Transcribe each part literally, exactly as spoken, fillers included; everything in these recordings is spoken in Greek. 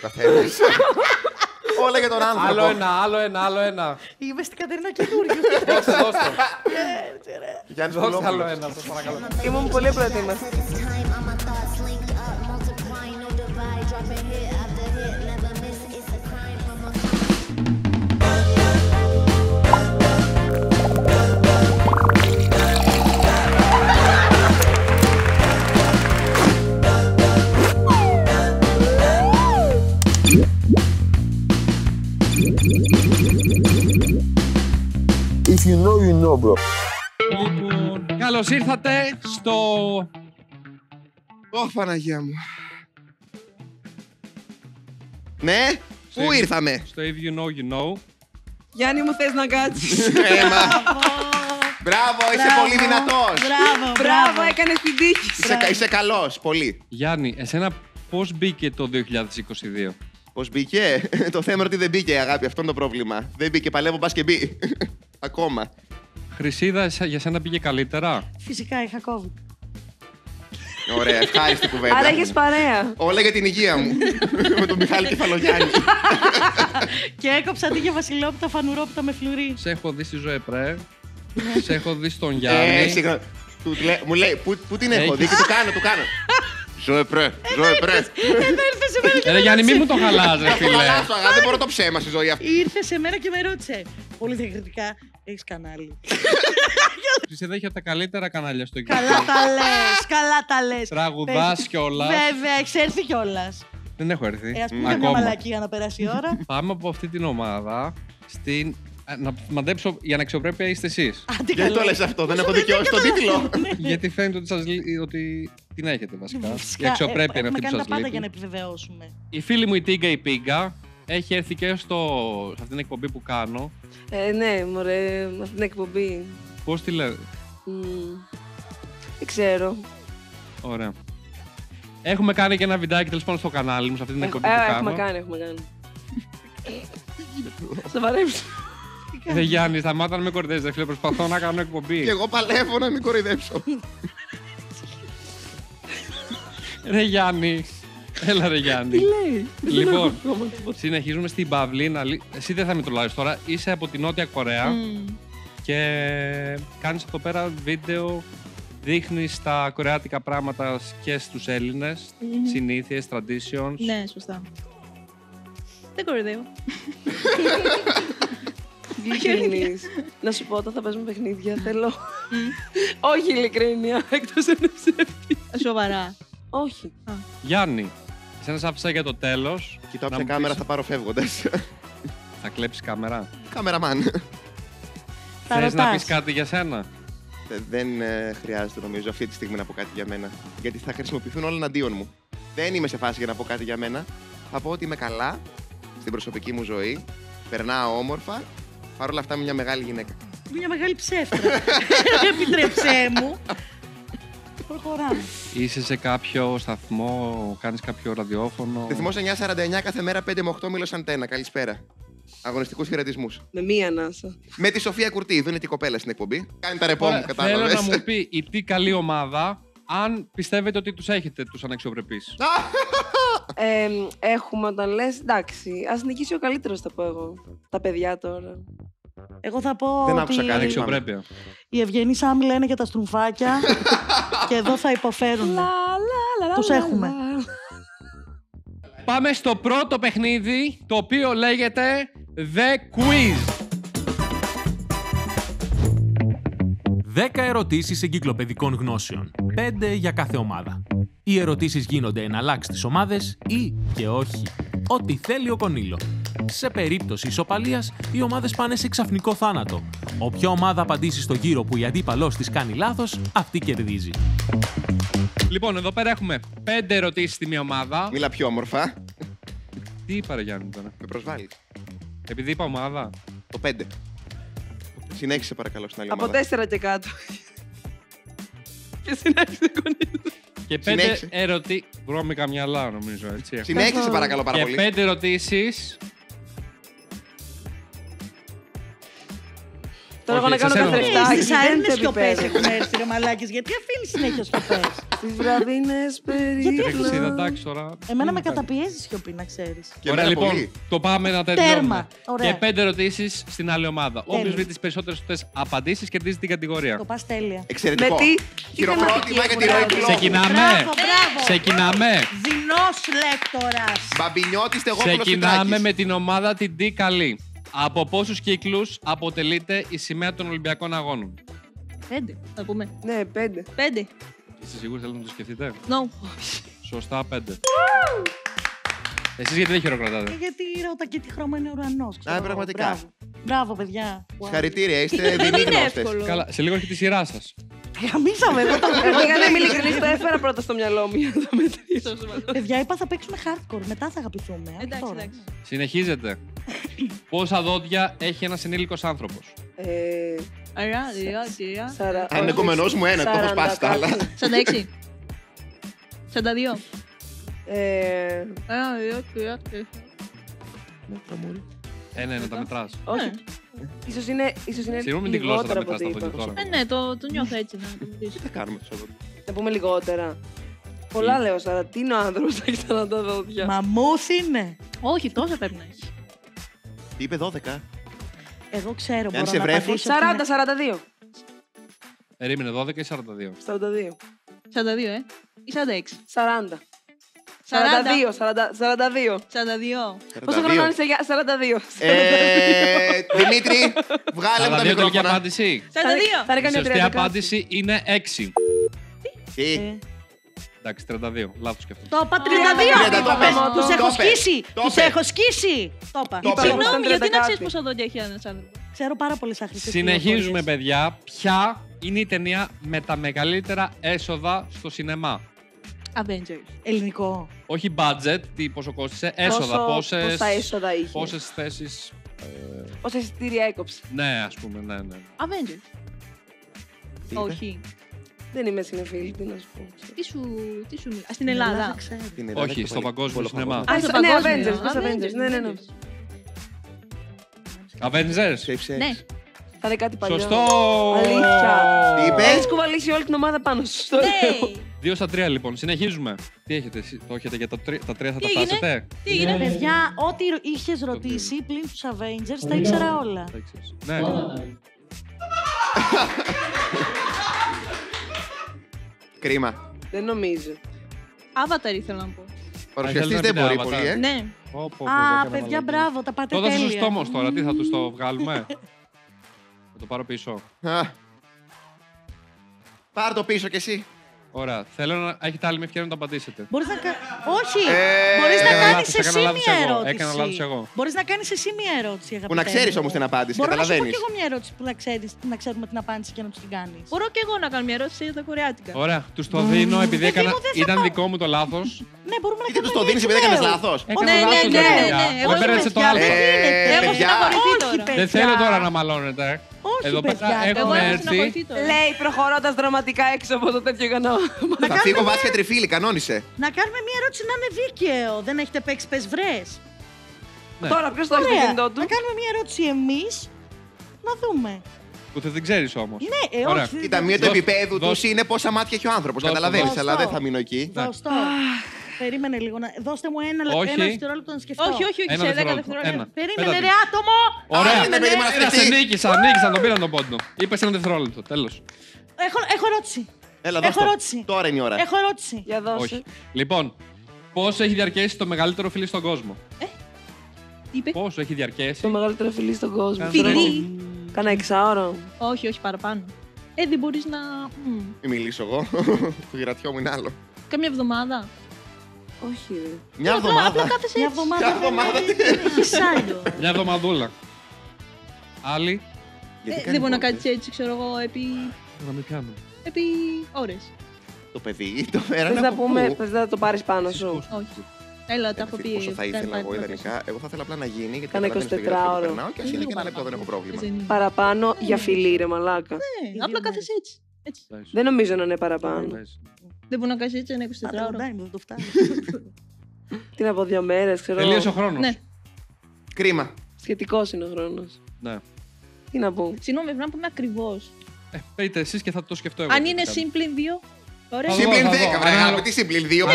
καθένας. Όλα για τον άνθρωπο. Άλλο ένα, άλλο ένα, άλλο ένα. Είμαι στην Κατερίνα καινούργια. Δώσε, δώσε. Γιάννης Πουλόπουλος. Άλλο ένα, σας παρακαλώ. Ήμουν πολύ προετοίμαστη. If you know, you know, bro. Λοιπόν, καλώς ήρθατε στο... Ω, Παναγία μου. Ναι, στο πού ήρθαμε. Στο If You Know, You Know. Γιάννη μου, θες να κάτσεις. Έμα. Μπράβο, είσαι μπράβο, πολύ δυνατός. Μπράβο, μπράβο, έκανες την τύχη. Είσαι, είσαι καλός, πολύ. Γιάννη, εσένα πώς μπήκε το δύο χιλιάδες είκοσι δύο. Πώς μπήκε. Το θέμα είναι ότι δεν μπήκε, αγάπη. Αυτό είναι το πρόβλημα. Δεν μπήκε. Παλεύω, μπας και μπει. Ακόμα. Χρυσίδα, για σένα πήγε καλύτερα. Φυσικά, είχα COVID. Ωραία, ευχάριστη κουβέντα. Άρα έχεις παρέα. Όλα για την υγεία μου. Με τον Μιχάλη Κεφαλογιάννη. Και έκοψα τίγκα βασιλόπιτα, φανουρόπιτα με φλουρί. Σε έχω δει στη Ζωέ Πρε. Σε έχω δει στον Γιάννη. Μου λέει, πού την έχω δει και του κάνω, του κάνω. Ζωέ Πρε, Ζωέ Πρε. Ρε Γιάννη, μη μου το χαλάζει, φίλε. Δεν μπορώ το ψέμα στη ζωή αυτή. Ήρθε σε μένα και με ρώτησε. Πολύ διακριτικά, έχεις κανάλι. Χρυσίδα έχει από τα καλύτερα κανάλια στο YouTube. Καλά τα λες, καλά τα λες. Τραγουδάς κιόλας. Βέβαια, έχεις έρθει κιόλας. Δεν έχω έρθει. Ε, ας πούμε μια μαλακία να περάσει η ώρα. Πάμε από αυτή την ομάδα στην... Να μαντέψω, η αναξιοπρέπεια είστε εσείς. Γιατί το λες αυτό, δεν έχω δικαιώσει τον τίτλο. Γιατί φαίνεται ότι την έχετε βασικά. Η αξιοπρέπεια είναι αυτή που σας λείπει. Έχουμε κάνει τα πάντα για να επιβεβαιώσουμε. Η φίλη μου η Τίγκα, η Πίγκα, έχει έρθει και σε αυτήν την εκπομπή που κάνω. Ναι, μωρέ, αυτήν την εκπομπή. Πώς τη λέτε. Δεν ξέρω. Ωραία. Έχουμε κάνει και ένα βιντεάκι τέλος πάντων στο κανάλι μου, σε αυτήν την εκπομπή που κάνω. Έχουμε κάνει, έχουμε κάνει. Θα βαρέψω. Δε Γιάννη, σταμάτα να με κοροϊδεύεις, δε φίλε, προσπαθώ να κάνω εκπομπή. Και εγώ παλεύω να μην κοροϊδέψω. Ρε Γιάννη, έλα ρε Γιάννη. Τι λέει. Λοιπόν, συνεχίζουμε στην Παυλίνα. Εσύ δεν θα με τρολάρεις τώρα, είσαι από τη Νότια Κορέα mm. και κάνεις εδώ πέρα βίντεο, δείχνεις τα κορεάτικα πράγματα και στους Έλληνες, mm. συνήθειες, traditions. Ναι, σωστά. Δεν κοροϊδεύω. Να σου πω, όταν θα παίζουμε παιχνίδια, θέλω. Όχι ειλικρίνεια, εκτός αν είσαι σοβαρά. Όχι. Γιάννη, εσένα σ' άφησα για το τέλος. Κοιτάω ποια κάμερα θα πάρω φεύγοντας. Θα κλέψεις κάμερα. Κάμεραμαν. Θες να πεις κάτι για σένα. Δεν χρειάζεται νομίζω αυτή τη στιγμή να πω κάτι για μένα. Γιατί θα χρησιμοποιηθούν όλα εναντίον μου. Δεν είμαι σε φάση για να πω κάτι για μένα. Θα πω ότι είμαι καλά στην προσωπική μου ζωή. Περνάω όμορφα. Παρ' όλα αυτά, είμαι μια μεγάλη γυναίκα. Μια μεγάλη ψεύτρα. Επιτρέψέ μου. Προχωράμε. Είσαι σε κάποιο σταθμό, κάνεις κάποιο ραδιόφωνο. Ρυθμός εννιά σαράντα εννιά κάθε μέρα πέντε με οκτώ μήλος αντένα. Καλησπέρα. Αγωνιστικούς χαιρετισμούς. Με μία ανάσα. Με τη Σοφία Κουρτή, δεν είναι την κοπέλα στην εκπομπή. Κάνει τα ρεπό μου, κατάλαβες. Θέλω να μου πει η τι καλή ομάδα, αν πιστεύετε ότι τους έχετε τους αναξιοπρεπείς. Ε, έχουμε όταν λες, εντάξει, ας νικήσει ο καλύτερος θα πω εγώ. Τα παιδιά τώρα. Εγώ θα πω δεν άκουσα ότι αξιοπρέπεια. Οι ευγενείς άμοι λένε για τα στρουμφάκια και εδώ θα υποφέρουν. Τους έχουμε. Πάμε στο πρώτο παιχνίδι, το οποίο λέγεται The Quiz. δέκα ερωτήσεις εγκυκλοπαιδικών γνώσεων. πέντε για κάθε ομάδα. Οι ερωτήσεις γίνονται εναλλάξ στις ομάδες ή και όχι. Ό,τι θέλει ο Κονίλο. Σε περίπτωση ισοπαλίας, οι ομάδες πάνε σε ξαφνικό θάνατο. Όποια ομάδα απαντήσει στο γύρο που η αντίπαλός της κάνει λάθος, αυτή κερδίζει. Λοιπόν, εδώ πέρα έχουμε πέντε ερωτήσεις στη μία ομάδα. Μίλα πιο όμορφα. Τι είπα ρε Γιάννη τώρα. Με προσβάλλει. Επειδή είπα ομάδα. Το πέντε. Συνέχισε παρακαλώ στην άλλη από ομάδα. Από τέσσερα και κάτω. Και συνέχισε Κονίλο. Και πέντε ερωτήσεις. Βρώμικα μυαλά, νομίζω έτσι. Συνέχισε παρακαλώ πάρα και πολύ. Και πέντε ερωτήσεις. Τώρα εγώ να κάνω καθρεφτάκι. Τι σαρήνες σιωπές έχουν έρθει ρε μαλάκες, γιατί αφήνεις συνέχεια σιωπές. Στις βραδινές περίπτωσες. Εμένα με καταπιέζει η σιωπή, να ξέρεις. Ωραία, λοιπόν, το πάμε να τελειώνουμε. Και πέντε ερωτήσεις στην άλλη ομάδα. Όποιος βρει τις περισσότερες απαντήσεις κερδίζει την κατηγορία. Το πας τέλεια. Εξαιρετικό. Χειροκρότημα για τη ροή. Ξεκινάμε. Ξεκινάμε. Δεινός λέκτορας. Μπαμπινιώτης Τεγόπουλος. Ξεκινάμε με την ομάδα την Τι Καλή. Από πόσους κύκλους αποτελείται η σημαία των Ολυμπιακών Αγώνων? Πέντε, θα πούμε. Ναι, πέντε. Πέντε. Είστε σίγουροι θέλετε να το σκεφτείτε? No. Σωστά, πέντε. Wow. Εσείς γιατί δεν χειροκρατάτε? Γιατί ρώτα και τι χρώμα είναι ο ουρανός. Α, πραγματικά. Μπράβο, Μπράβο παιδιά. Wow. Συγχαρητήρια, είστε δινίγνωστες. Καλά, σε λίγο έχει τη σειρά σας. Γαμίσαμε εδώ. Πήγανε ειλικρινής, το έφερα πρώτα στο μυαλό μου για να το μετρήσω. Παιδιά, είπα θα παίξουμε hardcore, μετά θα αγαπηθούμε. Εντάξει, εντάξει. Συνεχίζεται. Πόσα δόντια έχει ένας ενήλικος άνθρωπος? Αν είναι κομμενός μου ένα, το έχω σπάσει τα άλλα. σαράντα έξι. σαράντα δύο. Ένα, ένα, τα μετράς. Όχι. Ίσως είναι λιγότερα από ό,τι είπα. Ναι, το νιώθω έτσι. Τι θα κάνουμε τώρα? Θα πούμε λιγότερα. Πολλά λέω, Σάρα. Τι είναι ο άνθρωπος θα έχει σαράντα δόντια? Μαμούθ είναι. Όχι, τόσα πρέπει να έχει. Είπε δώδεκα. Εγώ ξέρω, μπορώ να πατήσω. σαράντα, σαράντα δύο. Περίμενε, δώδεκα ή σαράντα δύο. σαράντα δύο. σαράντα δύο, ε. Ή σαράντα έξι. σαράντα. σαράντα δύο, σαράντα δύο. Πόσο χρόνο είσαι για σαράντα δύο? Δημήτρη, βγάλε μου τα μικρόφωνα. σαράντα δύο. Η σωστή απάντηση είναι έξι. Τι? Εντάξει, τριάντα δύο. Λάθος και αυτό. Το είπα, τριάντα δύο. Τους έχω σκίσει. Τους έχω σκίσει. Το είπα. Συγγνώμη, γιατί να ξέρεις πόσα δόντια έχει ένας άνθρωπος. Ξέρω πάρα πολλές άχρηστες. Συνεχίζουμε, παιδιά. Ποια είναι η ταινία με τα μεγαλύτερα έσοδα στο σινεμά? Avengers. Ελληνικό. Όχι budget, τι πόσο κόστισε, έσοδα. Πόσες, πόσα έσοδα είχε. Πόσες θέσεις. Ε... Πόσα εισιτήρια έκοψε. Ναι, ας πούμε, ναι, ναι. Avengers. Όχι. Δεν είμαι συνεφίλη, τι να σου πω. Τι σου μιλάω. Στην Ελλάδα. Όχι, στο παγκόσμιο σινεμά. Α, ναι, Avengers. Avengers. Ναι, ναι, ναι. Avengers. Ναι. Θα είναι κάτι παλιό. Σωστό. Αλήθεια. Τι είπε. Έχεις κουβαλήσει όλη την ομάδα πάνω σου. Δύο στα τρία, λοιπόν. Συνεχίζουμε. Τι έχετε, το έχετε για τα τρία, θα τα φτάσετε. Τι έγινε, παιδιά, ό,τι είχες ρωτήσει πλην τους Avengers τα ήξερα όλα. Ναι. Κρίμα. Δεν νομίζω. Avatar ήθελα να πω. Παρουσιαστής δεν μπορεί πολύ, ε. Ναι. Α, παιδιά, μπράβο, τα πάτε τέλεια. Τότε στους τόμους τώρα, τι θα τους το βγάλουμε. Θα το πάρω πίσω. Πάρ' το πίσω κι εσύ. Ωραία, θέλω να έχετε άλλη μια ευκαιρία να το απαντήσετε. Μπορείς να κάνεις. Όχι! Μπορείς να κάνεις εσύ μια ερώτηση. Έκανα λάθος εγώ. Μπορείς να κάνεις εσύ μια ερώτηση, αγαπητέ. Που να ξέρεις όμως την απάντηση. Μπορώ να σου πω κι εγώ μια ερώτηση που να ξέρεις, να ξέρουμε την απάντηση και να τους την κάνεις. Μπορώ κι εγώ να κάνω μια ερώτηση για τα κορεάτικα. Ωραία, τους το δίνω επειδή έκανα. Ήταν δικό μου το λάθος. Ναι, μπορούμε να κάνουμε. Τους το δίνεις επειδή έκανες λάθος. Ναι, ναι, ναι. Εγώ πέρασα το άλλο. Δεν θέλω τώρα να μαλώνετε. Όχι, παιδιά, εγώ έρθει. Λέει προχωρώντας δραματικά έξω από το τέτοιο κανό. Θα φύγω βάση και τριφύλι, κανόνισε. Να κάνουμε μια ερώτηση να είναι δίκαιο. Δεν έχετε παίξει πες βρες. Τώρα ποιος το έχει στο κινητό του. Να κάνουμε μια ερώτηση εμείς, να δούμε. Που δεν ξέρεις όμως. Ναι, ε, όχι. Η ταμεία του επίπεδου τους είναι πόσα μάτια έχει ο άνθρωπος. Καταλαβαίνεις, αλλά δεν θα μείνω εκεί. Δωστό. Περίμενε λίγο. Δώστε μου ένα, ένα δευτερόλεπτο να σκεφτώ. Όχι, όχι, όχι. Σε δέκα δευτερόλεπτα. Περίμενε, ρε άτομο! Ωραία, σε νίκησα, νίκησα, τον πήραν τον πόντο. Είπε ένα δευτερόλεπτο, τέλος. Έχω, έχω ερώτηση. Έλα, έχω ερώτηση. Τώρα είναι η ώρα. Έχω ερώτηση. Για δώσε. Όχι. Λοιπόν, πόσο έχει διαρκέσει το μεγαλύτερο φιλί στον κόσμο? Ε, τι είπε? Πόσο έχει διαρκέσει το μεγαλύτερο φιλί στον κόσμο? Φιλί. Κάνα εξάωρο. Όχι, όχι παραπάνω. Ε, δεν μπορεί να. Μην μιλήσω εγώ. Το γυρατιό μου είναι άλλο. Κάμια εβδομάδα. Όχι. Μια εβδομάδα. Μια εβδομάδα. Μια εβδομαδούλα. Άλλη. Δεν μπορεί να κάτσει έτσι, ξέρω εγώ, επί. Να με πιάνω. Επί ώρες. Το παιδί, το φέρανε. Θες να πούμε, θες να το πάρεις πάνω σου? Όχι. Έλα, τα έχω πει. Όσο θα ήθελα εγώ, ιδανικά. Εγώ θα ήθελα απλά να γίνει, γιατί δεν έχω περνάω και α είναι και ένα λεπτό, δεν έχω πρόβλημα. Παραπάνω για φιλή, ρε μαλάκα. Ναι, απλά κάθεσαι έτσι. Δεν νομίζω να είναι παραπάνω. Δεν μπορεί να κάνει έτσι ένα εικοσιτετράωρο. Δεν το φτάνει. Τι να πω, δύο μέρες, ξέρω. Τελείωσε ο χρόνος. Κρίμα. Σχετικός είναι ο χρόνος. Ναι. Τι να πω. Συγγνώμη, πρέπει να πούμε ακριβώς. Ε, πείτε εσείς και θα το σκεφτώ εγώ. Αν είναι σύμπλην δύο. Ωραία. Σύμπλην δέκα, βρε. Τι σύμπλην δύο, και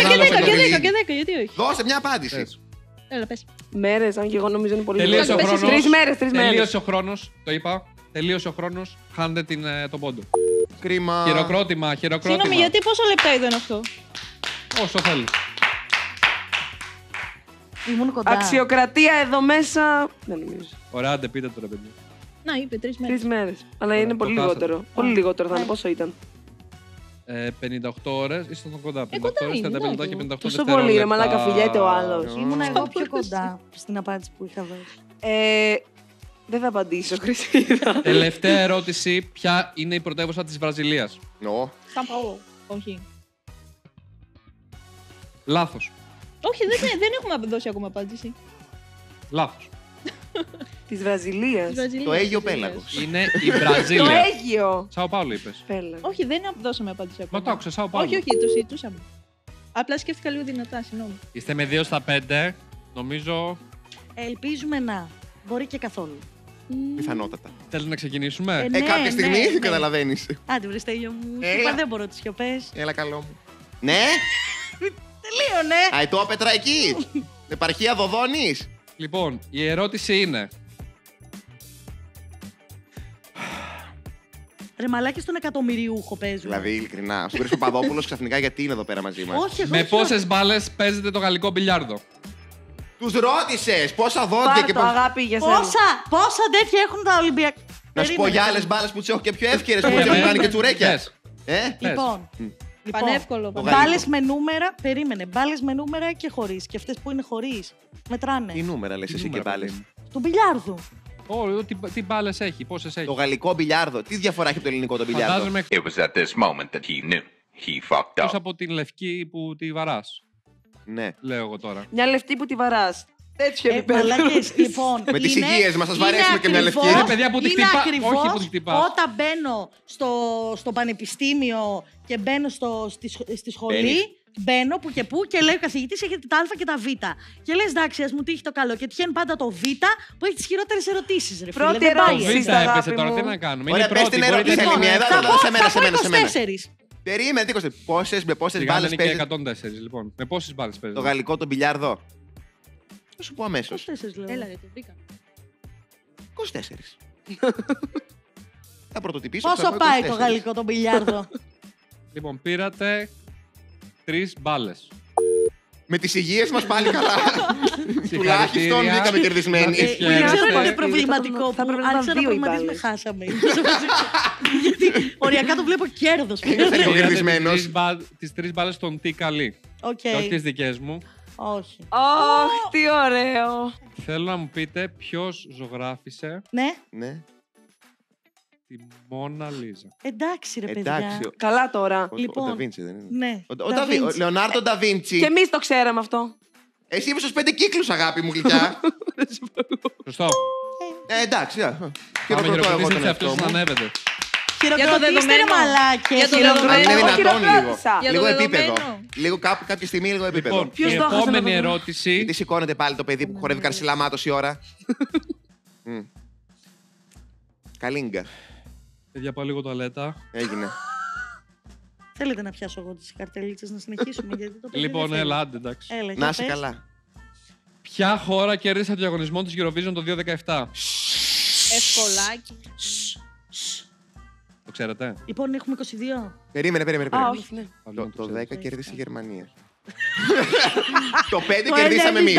δέκα, γιατί όχι. Δώσε μια απάντηση. Έλα, πες. Μέρες, αν και εγώ νομίζω είναι πολύ δύσκολο. Τρεις μέρες, τρεις μέρες. Τελείωσε ο χρόνος, το είπα. Τελείωσε ο χρόνος. Χάνετε την, τον πόντο. Κρίμα. Χειροκρότημα, χειροκρότημα. Συγγνώμη, γιατί πόσα λεπτά ήταν αυτό. Όσο θέλει. Ήμουν κοντά. Αξιοκρατία εδώ μέσα. Δεν νομίζω. Ωραία, άντε πείτε τώρα, παιδιά. Να, είπε τρεις μέρες. Τρεις μέρες. Αλλά ωραία, είναι πολύ λιγότερο. Κάσατε. Πολύ λιγότερο θα είναι. Πόσο ήταν. Ε, πενήντα οκτώ ώρες, ήσασταν κοντά. πενήντα οκτώ ώρες, τριάντα πέντε και πενήντα οκτώ. Τόσο πολύ, ρε μαλάκα, φιλιέται ο άλλος. Ήμουν εγώ πιο κοντά στην απάντηση που είχα δώσει. Ε, δεν θα απαντήσω, Χρυσίδα. Τελευταία ερώτηση, ποια είναι η πρωτεύουσα της Βραζιλίας. Νο. Σαν Παόλο. Όχι. Λάθος. Όχι, δεν, δεν έχουμε δώσει ακόμα απάντηση. Λάθος. Της Βραζιλίας. Το Αίγιο Πέλαγος. Είναι η Βραζίλια. Το Αίγιο. Σάο Πάολο είπες. Πέλα. Όχι, δεν δώσαμε απάντηση ακόμα. Μα το άκουσα, Σάο Πάολο. Όχι, όχι, το συζητούσαμε. Απλά σκέφτηκα λίγο δυνατά, συγγνώμη. Είστε με δύο στα πέντε, νομίζω. Ελπίζουμε να. Μπορεί και καθόλου. Πιθανότατα. Θέλεις να ξεκινήσουμε. Ε, ναι, ε κάποια στιγμή ναι, ναι. Καταλαβαίνεις. Άντε, βρε Στέλιο μου. Δεν μπορώ τις σιωπές. Έλα, καλό μου. Ναι. Τελείωνε. Αιτόπετρα εκεί. Επαρχία Δοδόνης. Λοιπόν, η ερώτηση είναι. Ρε μαλάκι στον εκατομμυριούχο παίζουν. Δηλαδή, ειλικρινά. Στον Χρήστο Παδόπουλο ξαφνικά γιατί είναι εδώ πέρα μαζί μας. Όχι, με πόσες μπάλες παίζετε το γαλλικό μπιλιάρδο. Τους ρώτησες πόσα δόντια και πόσα. Αγάπη για σένα. Πόσα, πόσα τέτοια έχουν τα Ολυμπιακά. Να σου πω για άλλες μπάλες που τις έχω και πιο εύκαιρες που τις έχουν κάνει και τσουρέκια. Ε, λοιπόν. Λοιπόν, πανεύκολο. Μπάλες με νούμερα, περίμενε. Μπάλες με νούμερα και χωρίς. Και αυτές που είναι χωρίς, μετράνε. Τι νούμερα λες εσύ και μπάλες. Του μπιλιάρδου. Όλο, τι, τι μπάλες έχει, πόσες έχει. Το γαλλικό μπιλιάρδο. Τι διαφορά έχει από το ελληνικό το μπιλιάρδο. Φαντάζομαι. It was at this moment that he knew. He fucked up. Πώς από την λευκή που τη βαράς. Ναι. Λέω εγώ τώρα. Μια λευκή που τη βαράς. Τέτοιο επίπεδο. Λοιπόν, με τις υγείες μας, σας βαρέσουμε και μια λευκή. Είναι παιδιά που την χτυπά. Όταν μπαίνω στο, στο πανεπιστήμιο και μπαίνω στο, στη, στη σχολή, Μπαίνεις. μπαίνω που και που και λέει ο καθηγητής έχετε τα Α και τα Β. Και λες εντάξει, ας μου τύχει το καλό. Και τυχαίνει πάντα το Β που έχει τις χειρότερες ερωτήσεις. Ρε, πρώτη φίλε, ερώτηση. Δεν έπεσε τώρα, τι να κάνουμε. Ωραία, πες την ερώτηση. Θα πω περίμενε, τι πόσες με πόσες μπάλες παίζεις. Με πόσες μπάλες παίζεις. Το γαλλικό το μπιλιάρδο. Θα σου πω αμέσως. είκοσι τέσσερις λέω. Έλα, γιατί βρήκα. είκοσι τέσσερα. Θα πρωτοτυπήσω. Πόσο θα πάει είκοσι τέσσερα. Το γαλλικό το μπιλιάρδο. Λοιπόν, πήρατε τρεις μπάλες. Με τις υγείες μας πάλι καλά. Τουλάχιστον βγήκαμε κερδισμένοι. Δεν ξέρω αν είναι προβληματικό. Θα πρέπει να δύο οι μπάλες. Χάσαμε. Γιατί οριακά το βλέπω κέρδος. Κερδισμένος. Τις τρεις μπάλες των Τι Καλή. Και όχι τις δικές μου. Όχι. Ωχ, oh, oh, τι ωραίο! Θέλω να μου πείτε ποιος ζωγράφισε. Ναι. ναι. Τη Μόνα Λίζα. Εντάξει, ρε παιδιά. Εντάξει. Καλά τώρα. Ο, λοιπόν, ο Νταβίντσι δεν είναι. Ναι. Ο, ο, ο Λεωνάρντο Νταβίντσι. Και εμείς το ξέραμε αυτό. Εσύ είπε στους πέντε κύκλους, αγάπη μου, γλυκιά. Σωστό. Ε, εντάξει. Χειροκροτώ εγώ τον εαυτό μου. Χειροκροτήστε ρε μαλάκες. Για το δεδομένο. Λίγο επίπεδο. Λίγο κάπου, κάποια στιγμή λίγο επίπεδο. Ποιος το έχασε. Η επόμενη ερώτηση. Γιατί σηκώνεται πάλι το παιδί που χορεύει καρσιλάμα τόση ώρα. Καλίνγκα. Παιδιά, πάω λίγο τουαλέτα. Έγινε. Θέλετε να πιάσω εγώ τις καρτελίτσες να συνεχίσουμε. Λοιπόν, έλα, άντε, εντάξει. Να είσαι καλά. Ποια χώρα κέρδισε το διαγωνισμό της Eurovision το δύο χιλιάδες δεκαεπτά. Ευκολάκι. Το ξέρετε. Λοιπόν, έχουμε είκοσι δύο. Περίμενε, περίμενε. περίμενε. Α, όχι, ναι. Το, το δέκα κέρδισε η Γερμανία. Το πέντε κερδίσαμε εμείς.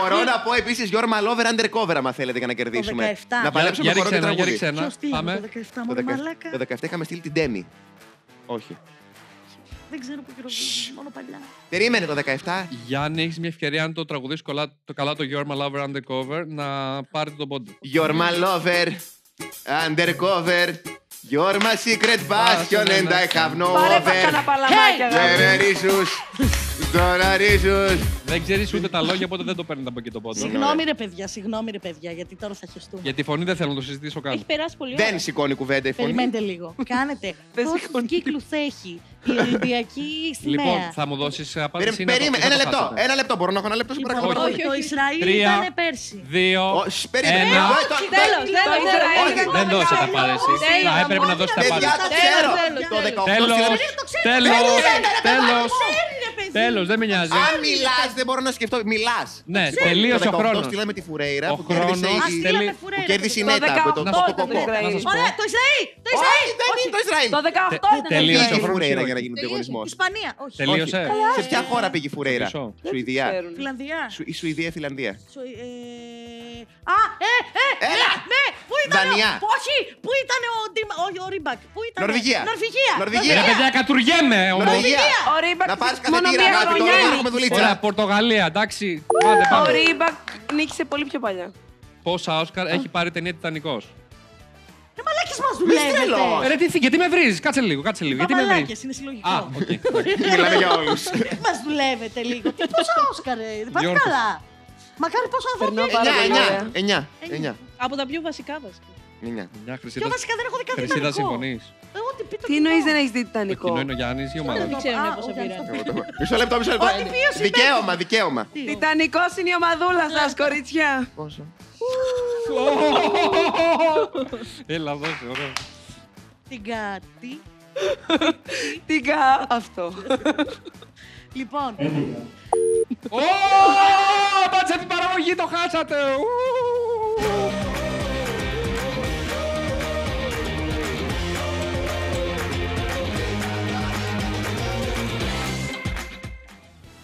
Μπορώ να πω επίσης your my lover undercover, άμα θέλετε, για να κερδίσουμε. Το δεκαεπτά. Να παλέψουμε για χορό και τραγούδι. Πάμε. Το δεκαεπτά είχαμε στείλει την Τέμι. Όχι. Δεν ξέρω που κερδίζει, μόνο παλιά. Περίμενε το δεκαεπτά. Γιάννη, έχεις μια ευκαιρία αν το τραγουδίσεις καλά το your my lover undercover να πάρετε τον πόντο. Your my lover undercover. You're my secret passion and I have no other. Hey, Τώρα ρίσους. Δεν ξέρεις ούτε τα λόγια, οπότε δεν το παίρνετε από εκεί το πόντο. Συγγνώμη ρε παιδιά, συγγνώμη ρε παιδιά, γιατί τώρα θα χεστούμε. Για τη φωνή δεν θέλω να το συζητήσω καν. Έχει περάσει πολύ ωραία. Δεν σηκώνει κουβέντα η φωνή. Περιμένετε λίγο. Κάνετε. Πόσους κύκλους έχει η Ολυμπιακή σημαία. Λοιπόν, θα μου δώσεις απάντηση. Περίμενε, ένα λεπτό. Ένα λεπτό, μπορώ να έχω ένα λεπτό. Το Ισραήλ ήταν πέρσι. Δύο. Περίμενε. Δεν δώσετε απάντηση. Έπρεπε να δώσετε απάντηση. Τέλος. Τέλος, δεν με νοιάζει. Αν μιλάς, δεν μπορώ να σκεφτώ. Μιλάς. Ναι, τελείωσε ο χρόνος. Το στείλαμε τη Φουρέιρα που κέρδισε η Νέτα. Το δεκαοκτώ ήταν το Ισραήλ. Το Ισραήλ. Το δεκαοκτώ ήταν το Ισραήλ. Η Φουρέιρα για να γίνει διαγωνισμός. Ισπανία. Τελείωσε. Σε ποια χώρα πήγε η Φουρέιρα? Σουηδία. Η Σουηδία, Φιλανδία. Α, ε, ε, έλα! Ναι, πού ήταν ο... Όχι, πού ήταν ο Ρίμπακ, πού ήταν... Νορβηγία. Νορβηγία. Ρε παιδιά, κατουργέμαι όμως. Νορβηγία. Ο Ρίμπακ, μόνο μία χρονιά. Ωραία, Πορτογαλία, εντάξει. Ο Ρίμπακ νίκησε πολύ πιο παλιά. Πόσα Όσκαρ έχει πάρει ταινία Τιτανικός? Ρε μαλάκες μας δουλεύετε. Ρε τι, γιατί με βρίζεις, κάτσε λίγο, κάτσε λίγο. Μα μαλάκες, είναι συλλογικό. Α, οκ. Μιλάμε για όλους. Μας δουλεύετε λίγο. Τι πόσα Όσκαρ, δεν πάει καλά. Μακάρι πόσο ανθρώπινο. εννιά. εννιά. Από τα πιο βασικά βασικά. εννιά. Πιο βασικά δεν έχω δει κάτι Τιτανικό. Χρυσίδα, συμφωνείς? Τι εννοείς δεν έχεις δει Τιτανικό? Κοινό είναι ο Γιάννης ή ο Μάδας? Δεν ξέρουν πόσο πήραν. Μισό λεπτό, μισό λεπτό. Δικαίωμα, δικαίωμα. Τιτανικός είναι η ομαδούλα σας, κορίτσια. Πόσο? Έλα, δώσε, ωραία. Την κάτι. Την κα... αυτό. Λοιπόν... Ω! Πάτσε την παραγωγή, το χάσατε!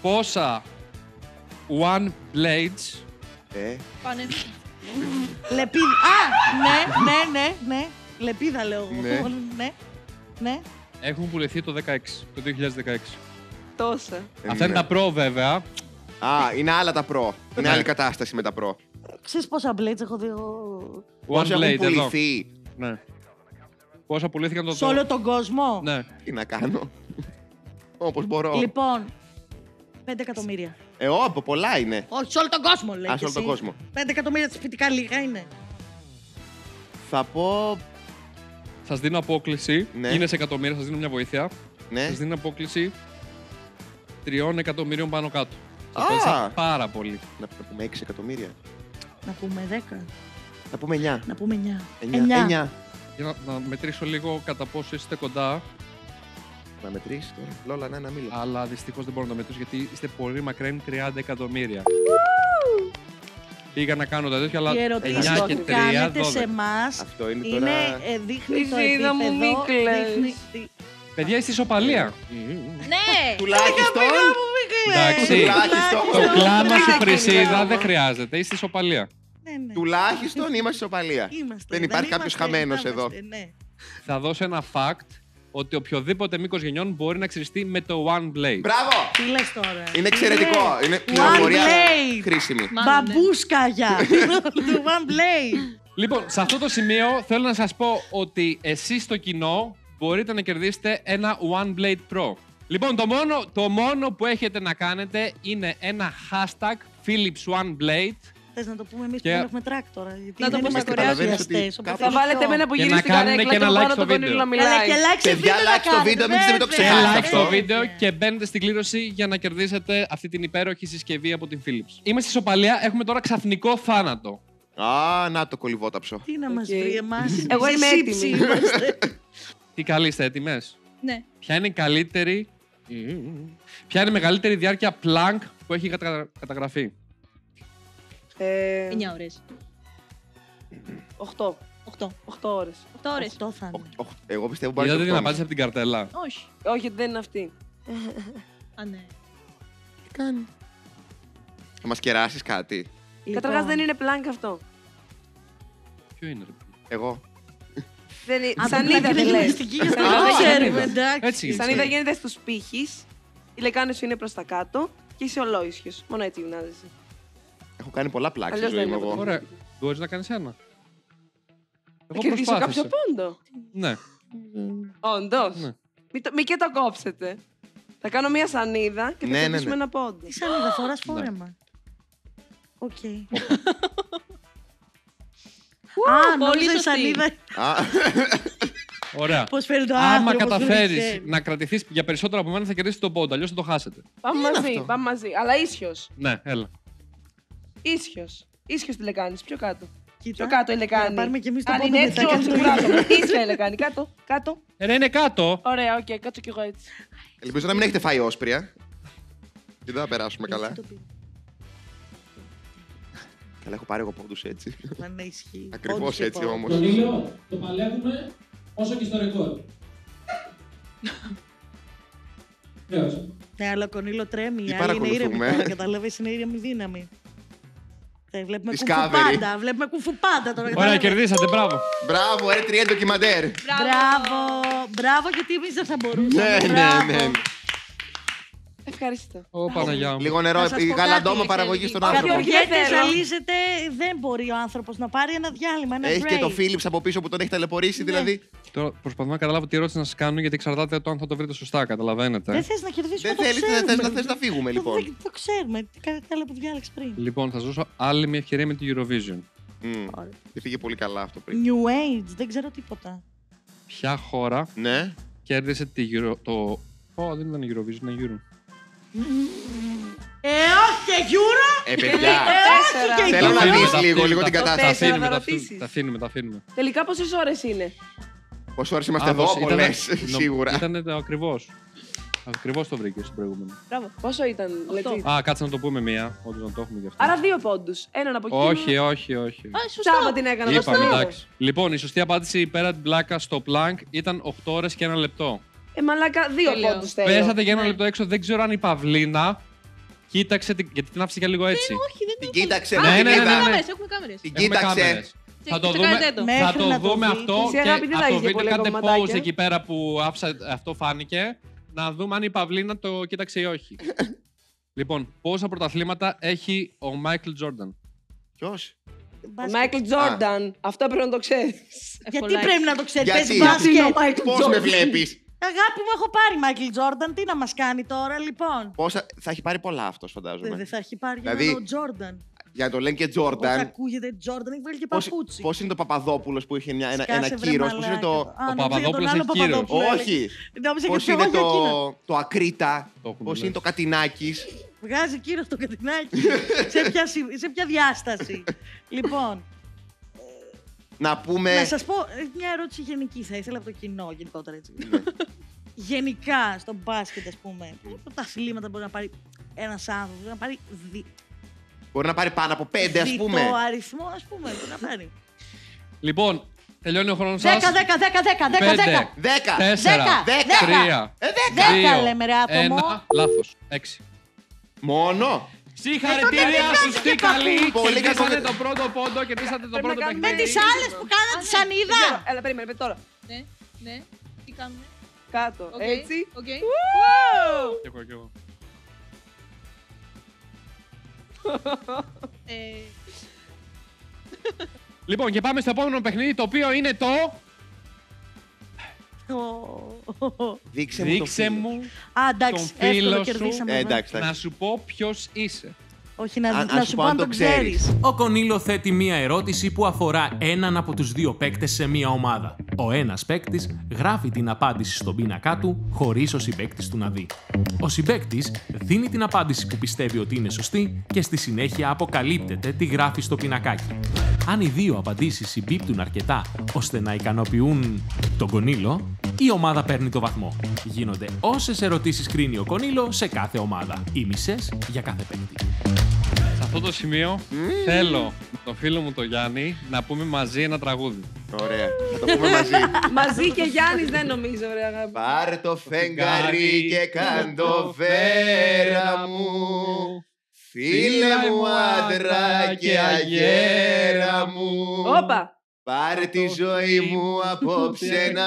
Πόσα OneBlades... Ε... Λεπίδα... Α! Ναι, ναι, ναι, ναι. Λεπίδα λέω εγώ. Ναι. Ναι. Έχουν πουληθεί το δύο χιλιάδες δεκαέξι. Τόσα. Αυτά είναι τα προ βέβαια. Α, είναι άλλα τα προ. Είναι άλλη κατάσταση με τα προ. Ξέρεις πόσα blades έχω δει εγώ? Πόσα έχουν πουληθεί? Ναι. Πόσα πουλήθηκαν το... Σε όλο τον κόσμο. Ναι. Τι να κάνω. Όπως μπορώ. Λοιπόν, πέντε εκατομμύρια. Ε, όπου, πολλά είναι. Όχι, σε όλο τον κόσμο λέει. Α, σε όλο τον κόσμο. πέντε εκατομμύρια τσιφητικά λίγα είναι. Θα πω... Σας δίνω απόκληση. Είναι σε εκατομμύρια, σας δίνω μια βοήθεια. Σας δίνω απόκληση τριών εκατομμυρίων πάνω κάτω. Θα πέσει πάρα πολύ. Να πούμε έξι εκατομμύρια. Να πούμε δέκα. Να πούμε εννιά. Να πούμε εννιά. εννιά. εννιά. Για να, να μετρήσω λίγο κατά πόσο είστε κοντά. Να μετρήσετε. Λόλα, ναι, να μίλω. Αλλά δυστυχώς δεν μπορώ να το μετρήσω γιατί είστε πολύ μακραίν τριάντα εκατομμύρια. Πήγα να κάνω τα τέτοια, αλλά εννιά και τρία, δώδεκα. Σε εμάς. Αυτό είναι, είναι τώρα... Ε, δείχνει το επίπεδο. Μου δείχνει... Παιδιά, είστε ισοπαλία. Ναι! Τουλάχιστον. Εντάξει, το κλάμα σου Χρυσίδα δεν χρειάζεται. Είστε ισοπαλία. Τουλάχιστον είμαστε ισοπαλία. Δεν υπάρχει κάποιος χαμένος εδώ. Θα δώσω ένα fact ότι οποιοδήποτε μήκος γενιών μπορεί να ξυριστεί με το OneBlade. Μπράβο! Τι λες τώρα. Είναι εξαιρετικό. Είναι πληροφορία χρήσιμη. Μπαμπούσκαγια του OneBlade. Λοιπόν, σε αυτό το σημείο θέλω να σας πω ότι εσείς στο κοινό μπορείτε να κερδίσετε ένα OneBlade Pro. Λοιπόν, το μόνο, το μόνο που έχετε να κάνετε είναι ένα hashtag Philips OneBlade. Θες να το πούμε εμείς και... που δεν έχουμε τράκτορα. Να το πούμε στα κορεάτες. Θα βάλετε εμένα που γυρίζει την καρέκλα και να like το βίντεο. Να και like το βίντεο, μην ξεχνάτε το ξεχάσετε. Like το βίντεο και μπαίνετε στην κλήρωση για να κερδίσετε αυτή την υπέροχη συσκευή από την Philips. Είμαστε στη σοπαλία, έχουμε τώρα ξαφνικό θάνατο. Α, να το κολυβόταψο. Τι να μας βρει εμάς. Εγώ είμαι έτοιμη. Τι καλή, είστε έτοιμες? Ναι. Ποια είναι η καλύτερη, ποια είναι η μεγαλύτερη διάρκεια plank που έχει κατα... καταγραφεί? Ε... εννιά ώρες. οκτώ. οκτώ. οκτώ ώρες. οκτώ ώρες. οκτώ θα είναι. οκτώ. Εγώ πιστεύω πάρα πολύ. Δεν απάντησε από την καρτέλα. Όχι. Όχι, δεν είναι αυτή. Α, ναι. Τι κάνει? Θα μας κεράσεις κάτι. Λοιπόν. Καταρχάς δεν είναι plank αυτό. Ποιο είναι? Εγώ. Σαν είδα δεν λες. Σαν είδα γίνεται στους πύχης, οι λεκάνες σου είναι προς τα κάτω και είσαι ολόισιος. Μόνο έτσι γυμνάζεσαι. Έχω κάνει πολλά πλάκα στη ζωή μου εγώ. Ωραία, μπορείς να κάνεις ένα. Θα κερδίσω κάποιο πόντο. Ναι. Όντως. Μη και το κόψετε. Θα κάνω μία σανίδα και θα ναι, ναι, ναι. ένα πόντι. Τι σανίδα φοράς φόρεμα? Οκ. Α, νόμιζα η σανίδα. Ωραία. Πώς φέρει το άνθρωπο. Άμα καταφέρεις να κρατηθείς για περισσότερο από μένα θα κερδίσεις το πόντι, αλλιώς θα το χάσετε. Πάμε μαζί, πάμε μαζί. Αλλά ίσιος. Ναι, έλα. Ίσιος. Ίσιος τη λεκάνης, πιο κάτω. Πιο κάτω η λεκάνη. Να πάρουμε κι εμείς το πόδι μετά. Ίσια η λεκάνη. Κάτω, κάτω. Ε, είναι κάτω. Ωραία, οκ, κάτω κι εγώ έτσι. Ελπίζω να μην έχετε φάει όσπρια. Και δεν θα περάσουμε καλά. Καλά, έχω πάρει εγώ πόντους έτσι. Να ισχύει. Ακριβώς έτσι όμως. Τον ήλιο το παλεύουμε όσο και στο ρεκόρ. Βεβαίως. Ναι, αλλά ο Κονίλο τρέμει. Τι παρακολουθούμε. Καταλάβεις, είναι ήρεμη δύναμη. Βλέπουμε κουφού πάντα, βλέπουμε κουφού πάντα τώρα. Ωραία, κερδίσατε, μπράβο. Μπράβο, ρε, τρία ντοκιμαντέρ. Μπράβο, μπράβο, γιατί εμείς δεν θα μπορούσαμε. Ναι, ναι, ναι. Ευχαριστώ. Ω, Παναγιά μου. Λίγο νερό, γαλαντώμα παραγωγή στον άνθρωπο. Αν ζαλίζεται, δεν μπορεί ο άνθρωπος να πάρει ένα διάλειμμα. Έχει και το Philips από πίσω που τον έχει ταλαιπωρήσει, δηλαδή. Τώρα προσπαθώ να καταλάβω τι ερώτηση να σας κάνω, γιατί εξαρτάται το αν θα το βρείτε σωστά, καταλαβαίνετε. Δεν θες να κερδίσουμε. Δεν θέλεις, δεν θες να φύγουμε, λοιπόν. Δεν το ξέρουμε. Τι καλά που διάλεξε πριν. Λοιπόν, θα ζούσω άλλη μια ευκαιρία με την Eurovision. Δεν πήγε πολύ καλά αυτό πριν. New Age, δεν ξέρω τίποτα. Ποια χώρα κέρδισε το. Ω, δεν ήταν Eurovision, ήταν Euro. Ε, όχι και Euro! Ε, παιδιά! Θέλω να δεις λίγο, λίγο την κατάσταση. Τα αφήνουμε, τα αφήνουμε. Τελικά πόσες ώρες είναι? Πόσες ώρες είμαστε εδώ, πολλές, σίγουρα. Ήταν ακριβώς. Ακριβώς το βρήκες το προηγούμενο. Μπράβο. Πόσο ήταν, Λεξί? Α, κάτσε να το πούμε μία, όντως να το έχουμε γι' αυτό. Άρα δύο πόντους. Έναν από εκείνο. Όχι, όχι, όχι. Σωστά την έκανα. Λοιπόν, η σωστή απάντηση πέρα την πλάκα στο plank ήταν οκτώ ώρες και ένα λεπτό. Ε, μαλάκα, δύο πόντους θέλω. Πέσατε για ένα λεπτό έξω, δεν ξέρω αν η Παυλίνα κοίταξε. Γιατί την άφησε για λίγο έτσι. Όχι, δεν την κοίταξε. Ναι, ναι, ναι. Έχουμε κάμερες. Την κοίταξε. Θα το δούμε, θα το δούμε αυτό. Και το βίντεο κάντε pause εκεί πέρα που αυτό φάνηκε. Να δούμε αν η Παυλίνα το κοίταξε ή όχι. Λοιπόν, πόσα πρωταθλήματα έχει ο Μάικλ Τζόρνταν? Ποιος? Ο Μάικλ Τζόρνταν. Αυτό πρέπει να το ξέρεις. Γιατί πρέπει να το ξέρεις? Πώς με βλέπεις? Αγάπη μου, έχω πάρει Μάικλ Τζόρνταν. Τι να μας κάνει τώρα, λοιπόν. Πόσα... Θα έχει πάρει πολλά αυτός, φαντάζομαι. Δεν θα έχει πάρει δηλαδή... για τον Τζόρνταν. Για το λένε και Τζόρνταν. Όχι, ακούγεται Τζόρνταν, έχει βάλει και παπούτσι. Πώς είναι το Παπαδόπουλος που είχε μια, ένα, ένα κύρος? Πώς είναι το. Α, ο Παπαδόπουλος έχει κύρος. Όχι. Πώς είναι το, το Ακρίτα. Πώς είναι το Κατινάκης. Βγάζει κύρος το Κατινάκη. σε, ποια, σε ποια διάσταση. Λοιπόν. Να, πούμε... να σας πω μια ερώτηση γενική, θα ήθελα από το κοινό γενικότερα έτσι. Ναι. Γενικά, στο μπάσκετ, ας πούμε, τα αθλήματα μπορεί να πάρει ένας άνθρωπος, μπορεί να πάρει δι... Μπορεί να πάρει πάνω από πέντε, ας πούμε. Διτό αριθμό, ας πούμε, μπορεί να πάρει. Λοιπόν, τελειώνει ο χρόνος σας. Δέκα, δέκα, δέκα, δέκα, δέκα, δέκα, δέκα, τέσσερα, δέκα, τρία, δέκα, λέμε ρε άτομο. Ένα, λάθος, έξι. Μόνο. Συγχαρητήρια στους Τι Καλή! Κερδίσατε το πρώτο πόντο, κερδίσατε το πρώτο παιχνίδι. Με τις άλλες που κάνατε τη σανίδα! Έλα, περίμενε, τώρα. Ναι, ναι, τι κάνουμε? Κάτω, έτσι. Κι εγώ, κι εγώ. Λοιπόν, και πάμε στο επόμενο παιχνίδι, το οποίο είναι το... Δείξε, Δείξε μου τον φίλο σου, να σου πω ποιος είσαι. Όχι, να, Α, να σου πω αν το ξέρεις. Ο Κονίλο θέτει μία ερώτηση που αφορά έναν από τους δύο παίκτες σε μία ομάδα. Ο ένας παίκτης γράφει την απάντηση στον πίνακά του, χωρίς ο συμπαίκτης του να δει. Ο συμπαίκτης δίνει την απάντηση που πιστεύει ότι είναι σωστή και στη συνέχεια αποκαλύπτεται τι γράφει στο πινακάκι. Αν οι δύο απαντήσεις συμπίπτουν αρκετά ώστε να ικανοποιούν τον Κονίλο, η ομάδα παίρνει το βαθμό. Γίνονται όσες ερωτήσεις κρίνει ο Κονίλο σε κάθε ομάδα. Οι μισές για κάθε παίκτη. Σε αυτό το σημείο mm. θέλω τον φίλο μου τον Γιάννη να πούμε μαζί ένα τραγούδι. Ωραία, θα το πούμε μαζί. Μαζί και Γιάννης δεν νομίζω, ωραία αγάπη. Πάρε το φεγγαρί και κάν το βέρα μου. Φίλε μου, άντρα και αγέρα μου. Όπα! Πάρε τη ζωή μου απόψε να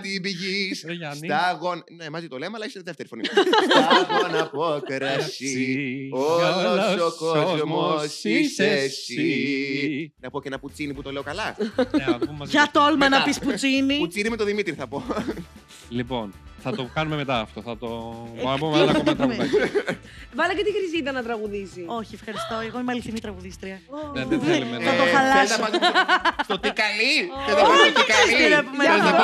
την πηγείς. Στάγων. Ναι, μαζί το λέμε, αλλά είσαι δεύτερη φωνή. Στάγων από κρασί. Όλος ο κόσμος είσαι εσύ. Να πω και ένα Πουτσίνι που το λέω καλά. Για τόλμα να πεις Πουτσίνι. Πουτσίνι με το Δημήτρη θα πω. Λοιπόν, Θα το κάνουμε μετά αυτό. Θα το πούμε ένα ακόμα τραγουδάκι. Βάλε και τη Χρυσίδα να τραγουδήσει. Όχι, ευχαριστώ. Εγώ είμαι αληθινή τραγουδίστρια. Δεν θέλουμε. Θα το χαλάσω. Στο Τι Καλή. Θα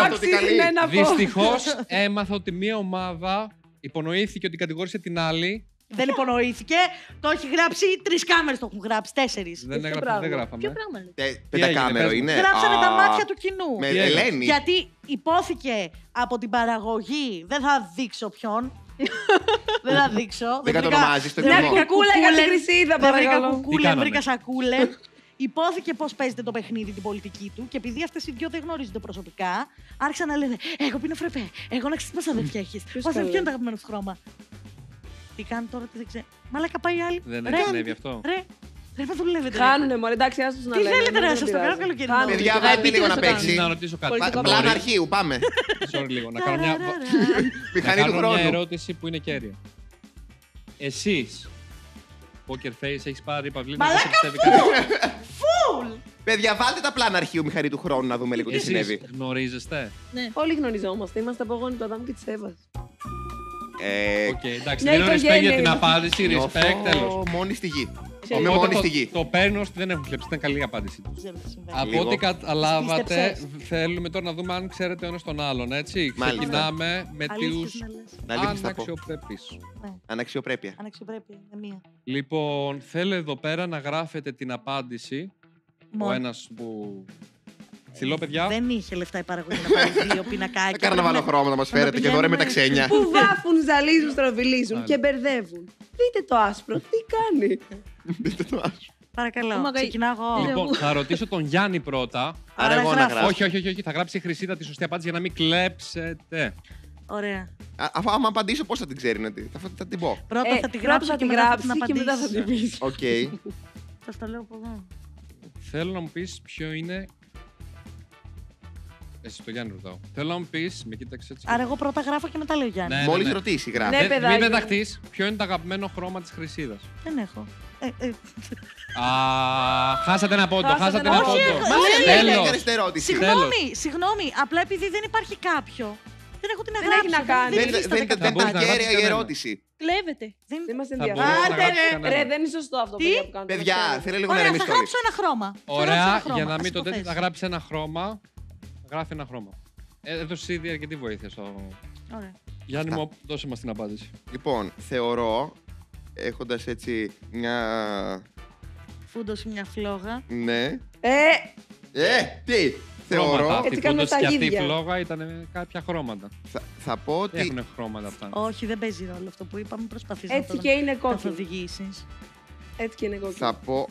το Τι Καλή. Δυστυχώς έμαθα ότι μία ομάδα υπονοήθηκε ότι κατηγόρησε την άλλη. Δεν υπονοήθηκε. Το έχει γράψει τρεις κάμερες, το έχουν γράψει. Τέσσερις. Δεν γράφαμε. Ποιο πράγμα είναι. Πεντακάμερο είναι. Γράψαμε τα μάτια του κοινού. Με Ελένη. Γιατί υπόθηκε από την παραγωγή. Δεν θα δείξω ποιον. Δεν θα δείξω. Δεν κατονομάζεις το κοινό. Δεν βρήκα κούκουλα για την Χρυσίδα, παρακαλώ. Δεν βρήκα σακούλε. Υπόθηκε πώς παίζεται το παιχνίδι, την πολιτική του, και επειδή αυτές οι δυο δεν γνωρίζονται προσωπικά, άρχισαν να λένε εγώ πίνω φρεπέ. Εγώ να ξέρεις πόσα αδερφιά έχεις. Πόσα αδερφιά είναι το αγαπημένο σου χρώμα. Τι κάνουν τώρα, τι δεν ξέρω. Μαλάκα πάει η άλλη. Δεν έχει αυτό. Ρε, ρε, θα δουλεύετε. Κάνουνε, μωρέ, εντάξει, άστος να λένε. Τι θέλετε να σας το κάνω καλοκαιρινό. Παιδιά, βάλτε λίγο να παίξει. Να ρωτήσω κάτι. Πλάνα αρχείου, πάμε. Sorry λίγο, να κάνω μια. Μηχανή του χρόνου. Μια ερώτηση που είναι κέρια. Εσείς, poker face, έχεις πάρει Παυλίνα, δεν σε πιστεύει κανένα. Φουλ! Παιδιά, βάλτε τα πλάνα αρχείου, Μηχανή του χρόνου, να δούμε λίγο τι συνέβη. Γνωρίζεστε. Όλοι γνωριζόμαστε. Είμαστε απογόνοι του Αδάμ και τη Εύα. Οκ, εντάξει, δεν είναι respect για την απάντηση, respect, τέλος. Μόνοι στη γη. Είμαι μόνοι στη γη. Το παίρνω, δεν έχουν κλέψει, ήταν καλή η απάντησή τους. Από ό,τι καταλάβατε, θέλουμε τώρα να δούμε αν ξέρετε ο ένας τον άλλον, έτσι. Ξεκινάμε με τους αναξιοπρέπεις. Αναξιοπρέπεια. Αναξιοπρέπεια, μία. Λοιπόν, θέλω εδώ πέρα να γράφετε την απάντηση. Ο ένας που... Θυλό, παιδιά. Δεν είχε λεφτά η παραγωγή να πάρει δύο πινακάκια. Καρναβάλο χρώμα να μας φέρετε και δώρα με τα ξένια. Που βάφουν, ζαλίζουν, στροβιλίζουν και μπερδεύουν. Δείτε το άσπρο, τι κάνει. Δείτε το άσπρο. Παρακαλώ, ξεκινάω εγώ. Λοιπόν, θα ρωτήσω τον Γιάννη πρώτα. Άρα εγώ να γράψω. Όχι, όχι, όχι, θα γράψει η Χρυσίδα τη σωστή απάντηση για να μην κλέψετε. Ωραία. Αφού άμα απαντήσω, πώς θα την ξέρει, θα την πω. Πρώτα θα την γράψω και μετά θα την πει. Οκ. Θα στα λέω από εδώ. Θέλω να μου πει ποιο είναι. Εσύ το Γιάννη ρωτάω. Θέλω να μου πει, με κοίταξε έτσι. Άρα, εγώ πρώτα γράφω και μετά λέω Γιάννη. Ναι, μόλις ναι, ναι. ρωτήσει, γράφει. Ναι, παιδάκι. Μην πεταχτεί, ποιο είναι το αγαπημένο χρώμα της Χρυσίδας. Δεν έχω. Ε, ε. Α, χάσατε ένα πόντο, χάσατε ένα πόντο. Όχι, τέλος. Συγγνώμη, συγγνώμη, απλά επειδή δεν υπάρχει κάποιο. Δεν έχω την αγάπη να κάνω. Δεν είναι κέρια η ερώτηση. Κλέβετε. Δεν είμαστε ενδιαφέροντα. Δεν είναι σωστό αυτό που κάνω. Παιδιά, θέλω λίγο να ρεμιστώ. Θα γράψω ένα χρώμα. Ωραία, για να μην το τέτοιο θα γράψει ένα χρώμα. Γράφει ένα χρώμα. Έδωσε ήδη αρκετή βοήθεια στο. Ωραία. Γιάννη μου, δώσε μας την απάντηση. Λοιπόν, θεωρώ, έχοντας έτσι μια. Φούντωση μια φλόγα. Ναι. Ε! Ε! Τι! Θεωρώ. Αυτή η φλόγα ήταν κάποια χρώματα. Θα, θα πω ότι. Έχουν χρώματα αυτά. Όχι, δεν παίζει ρόλο αυτό που είπαμε. Προσπαθείς έτσι να, και είναι να το οδηγήσεις. Έτσι και είναι κόκκινο. Θα πω.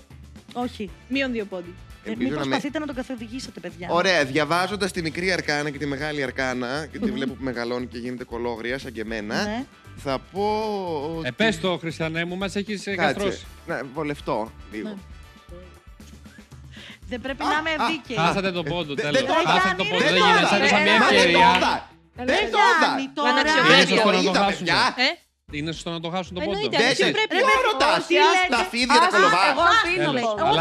Όχι. Μείον δύο πόντι. Μην προσπαθείτε να τον καθοδηγήσετε, παιδιά. Ωραία, διαβάζοντας τη μικρή αρκάνα και τη μεγάλη αρκάνα, και τη βλέπω που μεγαλώνει και γίνεται κολόγρια, σαν και εμένα, θα πω. Ότι... Ε, πες το, Χριστιανέ μου, μας έχεις καστρώσει. Ναι, βολευτό λίγο. Ναι. Δεν πρέπει α, να είμαι δίκαιη. Χάσατε τον πόντο, τέλος. Χάσατε τον πόντο, δεν γίνεται. Σαν είχα μια ευκαιρία. Δεν το είδα. Είναι σωστό να το χάσουν τον πόντο. Δεν πρέπει να τα φίδια τα κολοβά.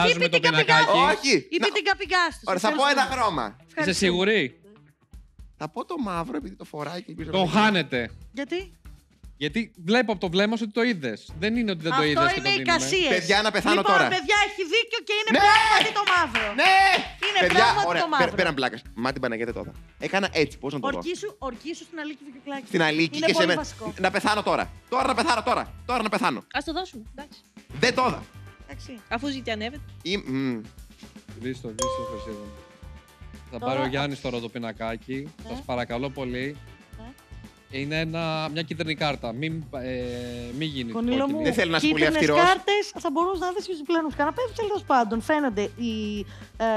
Όχι, είπε την καπικάστη. Όχι. Είπε την καπικάστη. Θα πω ένα χρώμα. Είσαι σίγουρη? Θα πω το μαύρο επειδή το φοράει και το χάνετε. Γιατί? Γιατί βλέπω από το βλέμμα σου ότι το είδες. Δεν είναι ότι δεν το είδες. Αυτό είναι εικασίες. Παιδιά, να πεθάνω τώρα. Λοιπόν, παιδιά, έχει δίκιο και είναι πράγματι το μαύρο. Ναι! Είναι πράγματι το μαύρο. Πέραν πλάκας. Μα την Παναγέτα τώρα. Έκανα έτσι, πώς να το δω. Ορκίσου στην Αλίκη Βικυκλάκη. Στην Αλίκη και σε μένα. Να πεθάνω τώρα. Τώρα να πεθάνω τώρα. Τώρα να πεθάνω. Ας το δώσουμε. Εντάξει. Δεν το είδα. Εντάξει. Αφού ζητεί ανέβεται. Δίστο, δίστο. Θα πάρει ο Γιάννης τώρα το πινακάκι. Σας παρακαλώ πολύ. Είναι ένα, μια κίτρινη κάρτα. Μην, ε, μην γίνει. Κονίλο μου, δεν θέλει να κίτρινες κάρτες θα μπορούσε να δει και στους πλάνους καναπέδου. Τέλος πάντων, φαίνονται οι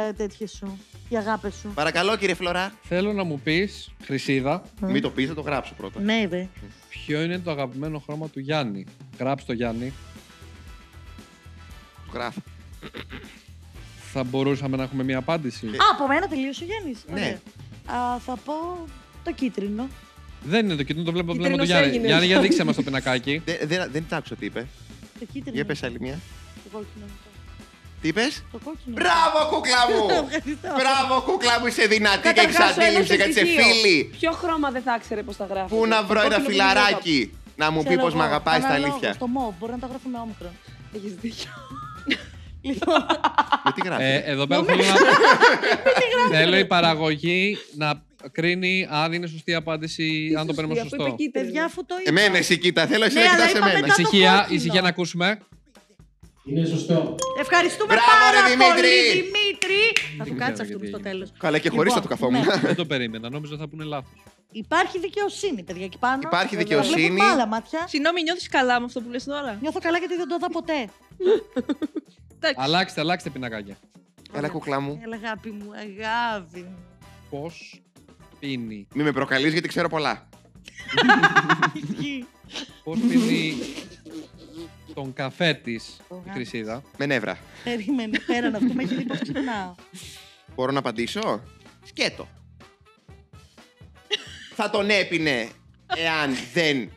ε, τέτοιες σου, οι αγάπες σου. Παρακαλώ, κύριε Φλωρά. Θέλω να μου πεις, Χρυσίδα. Mm. Μην το πεις, θα το γράψω πρώτα. Ναι, δε. Ποιο είναι το αγαπημένο χρώμα του Γιάννη? Γράψ' το, Γιάννη. Το γράφω. Θα μπορούσαμε να έχουμε μια απάντηση. Α, από μένα τελείωσε ο Γιάννης. Ναι. Α, θα πω το κίτρινο. Δεν είναι το κίτρινο, το βλέπω από το Γιάννη. Γιάννη, για δείξε μας το πινακάκι. Δεν άκουσα τι είπε. Το κίτρινο. Για πες άλλη μια. Το κόκκινο. Τι είπες? Το κόκκινο. Μπράβο, κούκλα μου! Μπράβο, κούκλα μου, είσαι δυνατή και εξαντλήψη και σε φίλη. Ποιο χρώμα δεν θα ήξερε πώς θα γράφει. Πού να βρω ένα φιλαράκι να μου πει πώς μ' αγαπάει στα αλήθεια. Το μοβ, μπορεί να τα γράφουμε όμικρον. Έχεις δίκιο. Λοιπόν. Με τι γράφει. Εδώ πέρα θέλω η παραγωγή να κρίνει αν είναι σωστή απάντηση, αν το παίρνουμε σωστό. Εμένα, εσύ κοίτα, θέλω εσύ να κοιτάς εμένα. Ησυχία να ακούσουμε. Είναι σωστό. Ευχαριστούμε Μπράβο, πάρα ρε, Δημήτρη. πολύ, Δημήτρη. Θα του κάτσει αυτό στο τέλος. Καλά, και χωρίς λοιπόν, θα του καθόμουν. Ναι. Δεν το περίμενα, νόμιζα θα πούνε λάθος. Υπάρχει δικαιοσύνη, παιδιά, εκεί πάνω. Υπάρχει δικαιοσύνη. Συγγνώμη, νιώθεις καλά με αυτό που λες τώρα? Νιώθω καλά γιατί δεν το είδα ποτέ. Αλλάξτε, αλλάξτε πινακάκια. Έλα, κουκλά μου. Έλα, αγάπη μου, αγάπη μου. Πώς πίνει. Μη με προκαλείς γιατί ξέρω πολλά. Πώς πίνει τον καφέ της, η Χρυσίδα. Με νεύρα. Περίμενε, πέραν αυτό, με έχει δει πως ξυπνάω. Μπορώ να απαντήσω? Σκέτο. Θα τον έπινε εάν δεν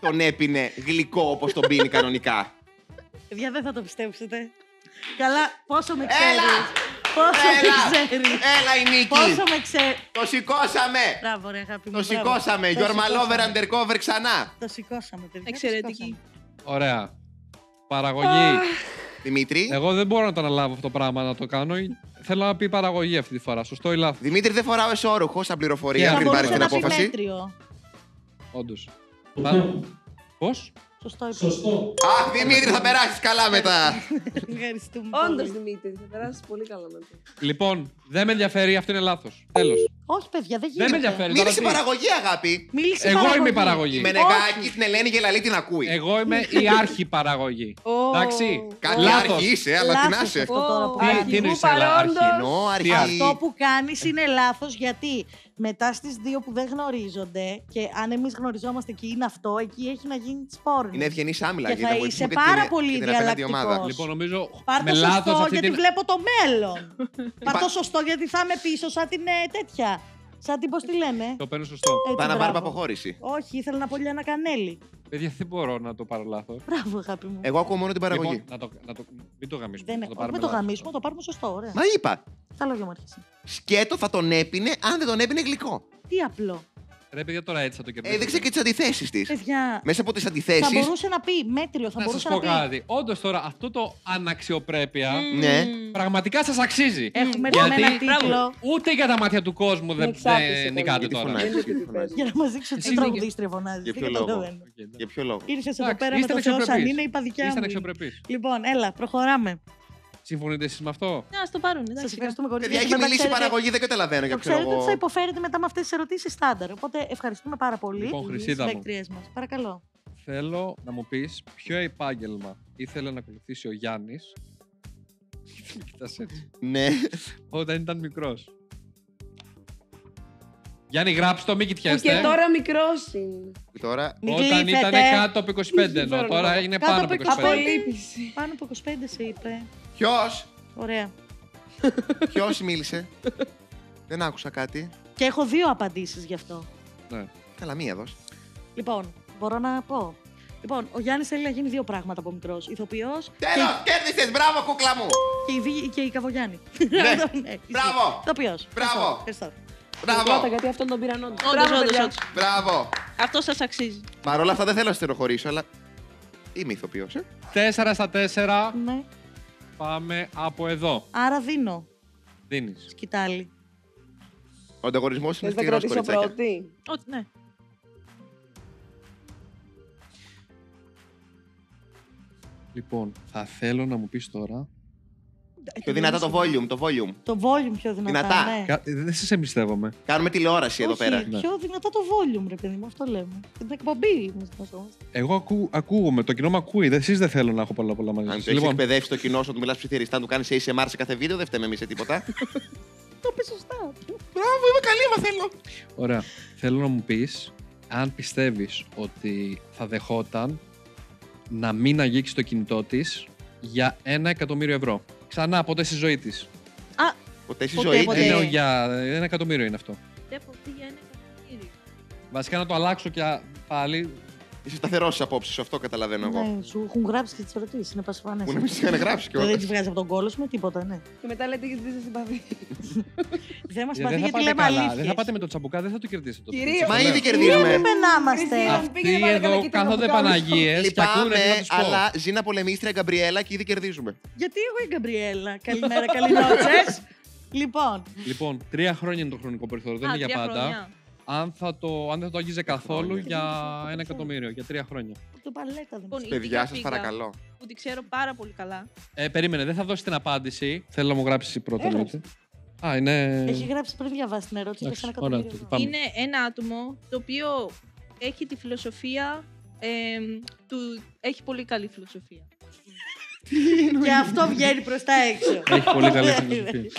τον έπινε γλυκό όπως τον πίνει κανονικά. Παιδιά, δεν θα το πιστέψετε. Καλά, πόσο με ξέρεις. Έλα! Πόσο με ξέρεις. Έλα η Νίκη. Πόσο με ξέρεις. Το σηκώσαμε. Μπράβο ρε αγάπη μου. Το σηκώσαμε. Your my lover undercover ξανά. Το σηκώσαμε. Εξαιρετική. Ωραία. Παραγωγή. Δημήτρη. Εγώ δεν μπορώ να το αναλάβω αυτό το πράγμα να το κάνω. Θέλω να πει παραγωγή αυτή τη φορά. Σωστό ή λάθος? Δημήτρη, δεν φοράω εσώρουχο σαν πληροφορία πριν πάρεις την απόφαση. Όντως. Πώς? Σωστό. Σωστό. Αχ, Δημήτρη, θα περάσεις καλά μετά. Ευχαριστούμε. Όντως, Δημήτρη, θα περάσεις πολύ καλά μετά. Λοιπόν, δεν με ενδιαφέρει, αυτό είναι λάθος. Τέλος. Όχι, παιδιά, δεν γίνεται. Δεν με ενδιαφέρει. Μίλησε η παραγωγή, αγάπη. Μίλησε Εγώ παραγωγή. είμαι η παραγωγή. Με νεγάκι, την Ελένη Γελαλή την ακούει. Εγώ είμαι η άρχη παραγωγή. Εντάξει. Κάτι άρχη είσαι, αλλά την άσε αυτό τώρα που κάνει. Τι είναι αρχή? Αυτό που κάνει είναι λάθος γιατί. Μετά στις δύο που δεν γνωρίζονται, και αν εμείς γνωριζόμαστε και είναι αυτό, εκεί έχει να γίνει σπόρνο. Είναι ευγενής άμυλα. Και θα είσαι πάρα πολύ διαλλακτικός. Λοιπόν, νομίζω πάρ' το σωστό γιατί βλέπω το μέλλον. Πάρ' το σωστό γιατί θα είμαι πίσω σαν την τέτοια. Σαν την, πώς τη λένε. Το παίρνω σωστό. Θα να πάρουμε αποχώρηση. Όχι, ήθελα να πω ένα κανέλι. Παιδιά, δεν μπορώ να το πάρω λάθος. Μπράβο, αγάπη μου. Εγώ ακούω μόνο την παραγωγή. Μην το γαμίσουμε. Μην το γαμίσουμε, το πάρουμε σωστό, ωραία. Μα είπα. Τα λόγια μου αρχίσαν. Σκέτο θα τον έπινε, αν δεν τον έπινε γλυκό. Τι απλό. Ρε παιδιά, τώρα έτσι θα το κερδίσω. Έδειξε και τις αντιθέσεις της. Παιδιά. Μέσα από τις αντιθέσεις. Θα μπορούσε να πει μέτριο, θα να μπορούσε να πει. Να σας πω κάτι. Όντως τώρα αυτό το αναξιοπρέπεια mm. ναι. πραγματικά σας αξίζει. Έχουμε mm. γιατί ένα τίτλο. Ούτε για τα μάτια του κόσμου δεν νικάτε τώρα. Για να μας δείξω τι τραγουδίστρια φωνάζει. Για ποιο λόγο. Ήρθες εδώ πέρα με το Θεό σαν είναι η παδικιά μου. Λοιπόν, έλα, προχωράμε. Συμφωνείτε εσείς με αυτό? Να, στο πάρουν. Σας ευχαριστούμε πολύ. Παιδιά, έχει μιλήσει η παραγωγή, δεν καταλαβαίνω για ποιο λόγο. Ξέρετε ότι θα υποφέρετε μετά με αυτές τις ερωτήσεις στάνταρ. Οπότε ευχαριστούμε πάρα πολύ. Λοιπόν, Χρυσίδα μου, παρακαλώ. Θέλω να μου πεις ποιο επάγγελμα ήθελε να ακολουθήσει ο Γιάννης. Κοιτάς έτσι. Ναι. Όταν ήταν μικρός. Γιάννη, γράψτε το, μην κοιτιέστε. Και τώρα μικρός είναι. Τώρα... Όταν ήταν κάτω από είκοσι πέντε, ενώ τώρα είναι πάνω από είκοσι πέντε. Πάνω από είκοσι πέντε σε είπε. Ποιος? Ωραία. Ποιος μίλησε? Δεν άκουσα κάτι. Και έχω δύο απαντήσεις γι' αυτό. Ναι. Καλά, μία δώσ'. Λοιπόν, μπορώ να πω. Λοιπόν, ο Γιάννης θέλει να γίνει δύο πράγματα από μικρός. Ηθοποιός. Τέλος, και... κέρδισες! Μπράβο, κούκλα μου! Και η, και η Καβογιάννη. Ναι. ναι. Μπράβο! Ηθοποιός. Μπράβο! Ευχαριστώ. Μπράβο! Γιατί αυτόν τον πήραν όντως. Μπράβο! Αυτό σας αξίζει. Παρ' όλα αυτά δεν θέλω να στεροχωρήσω, αλλά είμαι ηθοποιός. Ε? τέσσερα στα τέσσερα. Ναι. Πάμε από εδώ. Άρα δίνω. Δίνεις. Σκυτάλι. Ο ανταγωνισμός είναι σκληρός, κοριτσάκια. Θες να κρατήσω πρώτη? Ό,τι, ναι. Λοιπόν, θα θέλω να μου πεις τώρα... Πιο δυνατά το volume, το volume. Το volume πιο δυνατά, δυνατά. Ναι. Κα... Δεν σας εμπιστεύομαι. Κάνουμε τηλεόραση. Όχι, εδώ πέρα. Όχι, πιο δυνατά το volume, ρε παιδί μου, αυτό λέμε. Την εκπομπή. Εγώ ακού, ακούγομαι, το κοινό με ακούει, εσείς δεν θέλω να έχω πολλά πολλά μαζί. Αν το έχεις λοιπόν... εκπαιδεύσει το κοινό σου, να του μιλάς ψιθυριστά, να του κάνεις έι ες εμ αρ σε κάθε βίντεο, δεν φταίμε εμείς σε τίποτα. Το πες σωστά. Μπράβο, είμαι καλή, μα θέλω. Ωραία, θέλω να μου πεις, αν πιστεύεις ότι θα δεχόταν να μην αγγίξει το κινητό της για ένα εκατομμύριο ευρώ. Ξανά, ποτέ στη ζωή της. Α, ποτέ στη ζωή της. Εννοώ για ένα εκατομμύριο είναι αυτό. Ποτέ, ποτέ για ένα εκατομμύριο. Βασικά να το αλλάξω και πάλι. Είσαι σταθερό στις απόψεις σου, αυτό καταλαβαίνω εγώ. Ναι, σου έχουν γράψει και τις ερωτήσεις, είναι πασφανές. Μου είχαν γράψει κιόλας. Δεν τις βγάζει από τον κόλο σου με τίποτα, ναι. Και μετά λέτε γιατί δεν σας συμπαθεί. Δεν μας συμπαθεί γιατί λέμε αλήθειες. Δεν θα πάτε με το τσαμπουκά, δεν θα το κερδίσετε. Μα ήδη κερδίζουμε. Μην πενάμαστε. Αυτοί εδώ κάθονται Παναγίες και ακούνε. Αλλά ζει να πολεμήσει η Γκαμπριέλα και ήδη κερδίζουμε. Γιατί εγώ η Γκαμπριέλα. Καλημέρα, καληνότσες. Λοιπόν. Λοιπόν, τρία χρόνια είναι το χρονικό περιθώριο, δεν είναι για πάντα. Αν, θα το, αν δεν θα το άγγιζε καθόλου για ένα εκατομμύριο, για τρία χρόνια. Το παλέτα δεν ξέρω. Παιδιά, σας παρακαλώ. Που τη ξέρω πάρα πολύ καλά. Ε, περίμενε, δεν θα δώσει την απάντηση. Θέλω να μου γράψει πρώτα. Έγραψε. Α, είναι... Έχει γράψει πριν διαβάσει την ερώτηση. Άξι, για ένα εκατομμύριο. Ωραία, είναι ένα άτομο το οποίο έχει τη φιλοσοφία. Ε, του, έχει πολύ καλή φιλοσοφία. Και αυτό βγαίνει προς τα έξω. Έχει πολύ καλή φιλοσοφία.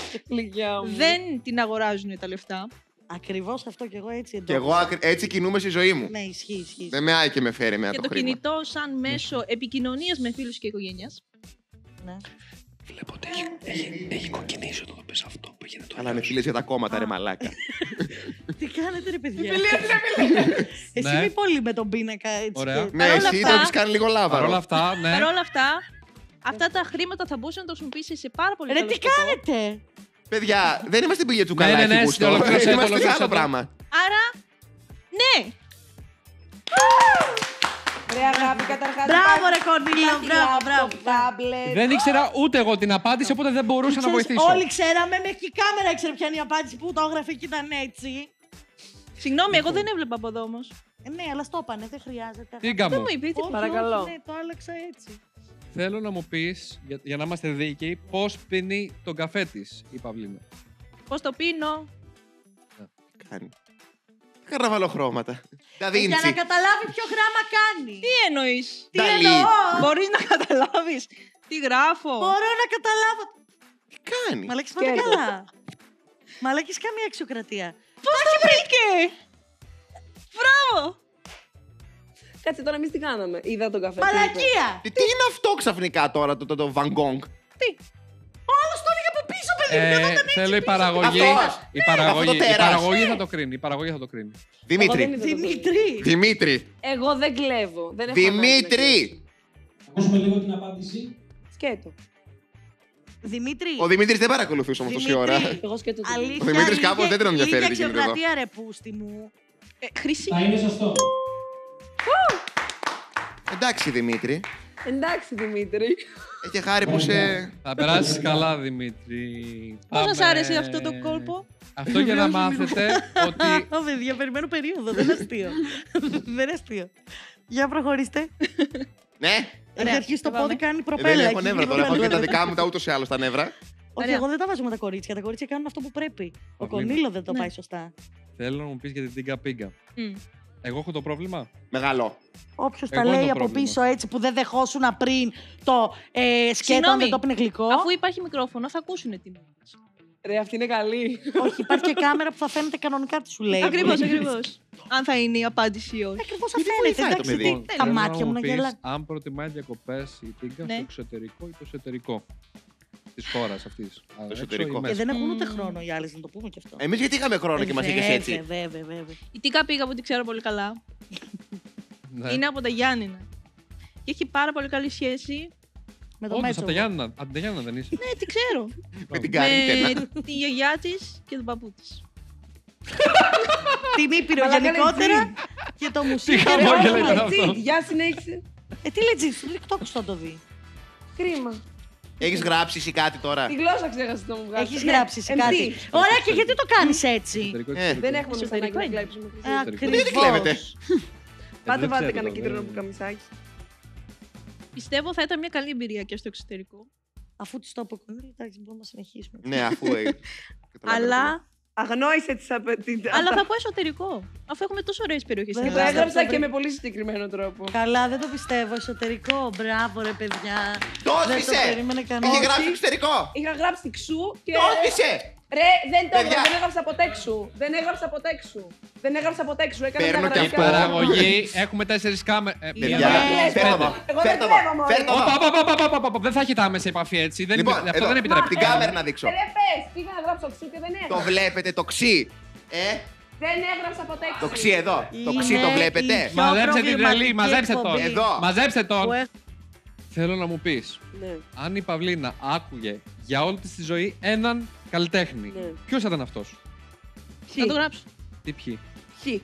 Δεν την αγοράζουν τα λεφτά. Ακριβώς αυτό και εγώ έτσι εντός. Και εγώ έτσι κινούμαι στη ζωή μου. Ναι, ισχύει, ισχύει. Δεν με άει και με φέρει με αυτό το χρήμα. Και το κινητό σαν μέσο επικοινωνίας με φίλους και οικογένειας. Ναι. Βλέπω ότι έχει, έχει, έχει κοκκινήσει όταν το πες αυτό που έγινε τώρα. Αλλά με φίλες για τα κόμματα, ρε μαλάκα. Τι κάνετε, ρε παιδιά. Εσύ μη πολύ με τον πίνακα έτσι. Ωραία. Ναι, εσύ θα τους κάνει λίγο λάβαρο. Παρ' όλα αυτά, ναι. Παρ' όλα αυτά, αυτά τα χρήματα θα μπορούσαν να το χρησιμοποιήσεις σε πάρα πολύ καλό σκοπό. Ρε, τι κάνετε. Παιδιά, δεν είμαστε στην πηγή του καλά. Ναι, ναι, ναι, είμαστε σε άλλο πράγμα. Άρα, ναι! Ρε αγάπη, καταρχάς. Μπράβο ρε Κονίλο, μπράβο, μπράβο. Δεν ήξερα ούτε εγώ την απάντηση, οπότε δεν μπορούσα να βοηθήσω. Όλοι ξέραμε, μέχρι και η κάμερα ήξερε ποια είναι η απάντηση που το έγραφε και ήταν έτσι. Συγγνώμη, εγώ δεν έβλεπα από εδώ όμως. Ναι, αλλά στο είπανε, δεν χρειάζεται. Τίγκα μου. Παρακαλώ. Ναι, το άλλαξα έτσι. Θέλω να μου πεις, για, για να είμαστε δίκαιοι, πώς πίνει τον καφέ της η Παυλίνα. Πώς το πίνω. Yeah. Κάνει. Καρναβαλοχρώματα. Τα Βίντσι. Για να καταλάβει ποιο γράμμα κάνει. Τι εννοείς. Τι εννοώ. Μπορείς να καταλάβεις. Τι γράφω. Μπορώ να καταλάβω. Τι κάνει. Μαλάκης πάντα καλά. Μαλάκης καμία αξιοκρατία. Πώς το βρήκε. Μπράβο. Κάτσε τώρα, εμείς τι κάναμε. Είδα τον καφέ. Μαλακία! Τι, τι είναι αυτό ξαφνικά τώρα, το, το, το Van Gogh. Τι. Όλος τον είχε από πίσω, παιδί μου. Ε, θέλω η παραγωγή. Αυτός, η, ναι, παραγωγή αυτό το η παραγωγή ναι. θα το κρίνει. Η παραγωγή θα το κρίνει. Δημήτρη. Δημήτρη. Δημήτρη. Εγώ δεν κλέβω. Δεν έχω Δημήτρη. Ακούσουμε λίγο την απάντηση. Σκέτο. Δημήτρη. Ο Δημήτρης δεν παρακολουθούσε όμως τόση ώρα. Εγώ σκέτο. Ο Δημήτρης κάπως δεν τον ενδιαφέρει. Είχε ξεπλατεία ρε πούστη μου. Χρυσή. Θα είναι σωστό. Εντάξει, Δημήτρη. Εντάξει, Δημήτρη. Έχει χάρη που σε... Θα περάσεις καλά, Δημήτρη. Πώς σας άρεσε αυτό το κόλπο. Αυτό για να μάθετε ότι... Ω, παιδιά, περιμένω περίοδο. Δεν είναι αστείο. Δεν είναι αστείο. Για προχωρήστε. Ναι. Αρχίζει το πόδι, κάνει προπέλα. Δεν έχω νεύρα τώρα. Έχω και τα δικά μου τα ούτως ή άλλως τα νεύρα. Όχι, εγώ δεν τα βάζω με τα κορίτσια. Τα κορίτσια κάνουν αυτό που πρέπει. Ο Κονίλο δεν το πάει σωστά. Θέλω να μου πεις για την Τίγκα Πίγκα. Εγώ έχω το πρόβλημα. Μεγάλο. Όποιος τα λέει από πρόβλημα. Πίσω έτσι που δεν δεχόσουν πριν το ε, σκέτο, αν δεν το πίνε γλυκό. Αφού υπάρχει μικρόφωνο, θα ακούσουνε την ώρα. Ρε, αυτή είναι καλή. Όχι, υπάρχει και κάμερα που θα φαίνεται κανονικά τι σου λέει. Ακριβώς, ακριβώς. Αν θα είναι η απάντηση ή όχι. Ακριβώς θα φαίνεται. Εντάξει, τι, τα μάτια μου να γελάνε. Αν προτιμάει διακοπές η Τίγκα στο εξωτερικό ή το εσωτερικό. Τη χώρα αυτή. Και δεν έχουν ούτε χρόνο οι άλλες, να το πούμε και αυτό. Εμείς γιατί είχαμε χρόνο και μας είχες έτσι. Βέβαια, βέβαια. Η Τίγκα Πίγκα που την ξέρω πολύ καλά. Είναι από τα Γιάννηνα. Και έχει πάρα πολύ καλή σχέση με τον Μέτσο. Από τα Γιάννηνα δεν είσαι. Ναι, την ξέρω. Με την Καρύτενα. Τη γιαγιά της και τον παππού της. Την Ήπειρο γενικότερα και το μουσείο. Γεια, συνέχισε. Ε, τι λετζή, το άκουσα να το δει. Κρίμα. Έχεις γράψει εσύ κάτι τώρα. Τη γλώσσα ξέχασε το μου βγάζει. Έχεις γράψει εσύ κάτι. Ωραία, και γιατί το κάνεις έτσι. Δεν έχουμε μισθά να κλέψουμε. Ακριβώς. Δεν κλέβετε. Πάτε βάλτε κανένα κίτρινο που καμισάκι. Πιστεύω θα ήταν μια καλή εμπειρία και στο εξωτερικό. Αφού τη το αποκαλύψει, εντάξει, μπορούμε να συνεχίσουμε. Ναι, αφού. Αλλά. Αγνόησε τις απαιτήσεις. Αλλά θα πω εσωτερικό. Αφού έχουμε τόσο ωραίες περιοχές. Το έγραψα και με πολύ συγκεκριμένο τρόπο. Καλά, δεν το πιστεύω. Εσωτερικό. Μπράβο, ρε παιδιά. Τόσισε! Δεν το περίμενε κανένα. Είχε γράψει εξωτερικό. Είχα γράψει ξού και. Τόσισε! Ρε, δεν το έγραψα. Δεν έγραψα ποτέ ξού. Δεν έγραψα ποτέ ξού. Δεν έγραψα ποτέ ξού. Παίρνω και παραγωγή. Έχουμε τέσσερις κάμερες. Παιδιά, φέρτο. Δεν θα έχει άμεση επαφή έτσι. Αυτό δεν επιτρέπεται. Την κάμερα να δείξω. Το βλέπετε το ξύ, ε, Δεν έγραψα ποτέ ξύ. Το ξύ εδώ. Είναι το ξύ το βλέπετε. Μαζέψτε την τρελή, μαζέψτε τον. Εδώ. Μαζέψτε τον. Έχ... Θέλω να μου πεις, ναι. αν η Παυλίνα άκουγε για όλη της τη ζωή έναν καλλιτέχνη, ναι. ποιος ήταν αυτός? Ποιοι. Να το γράψω. Τι ποιοι. Ποιοι.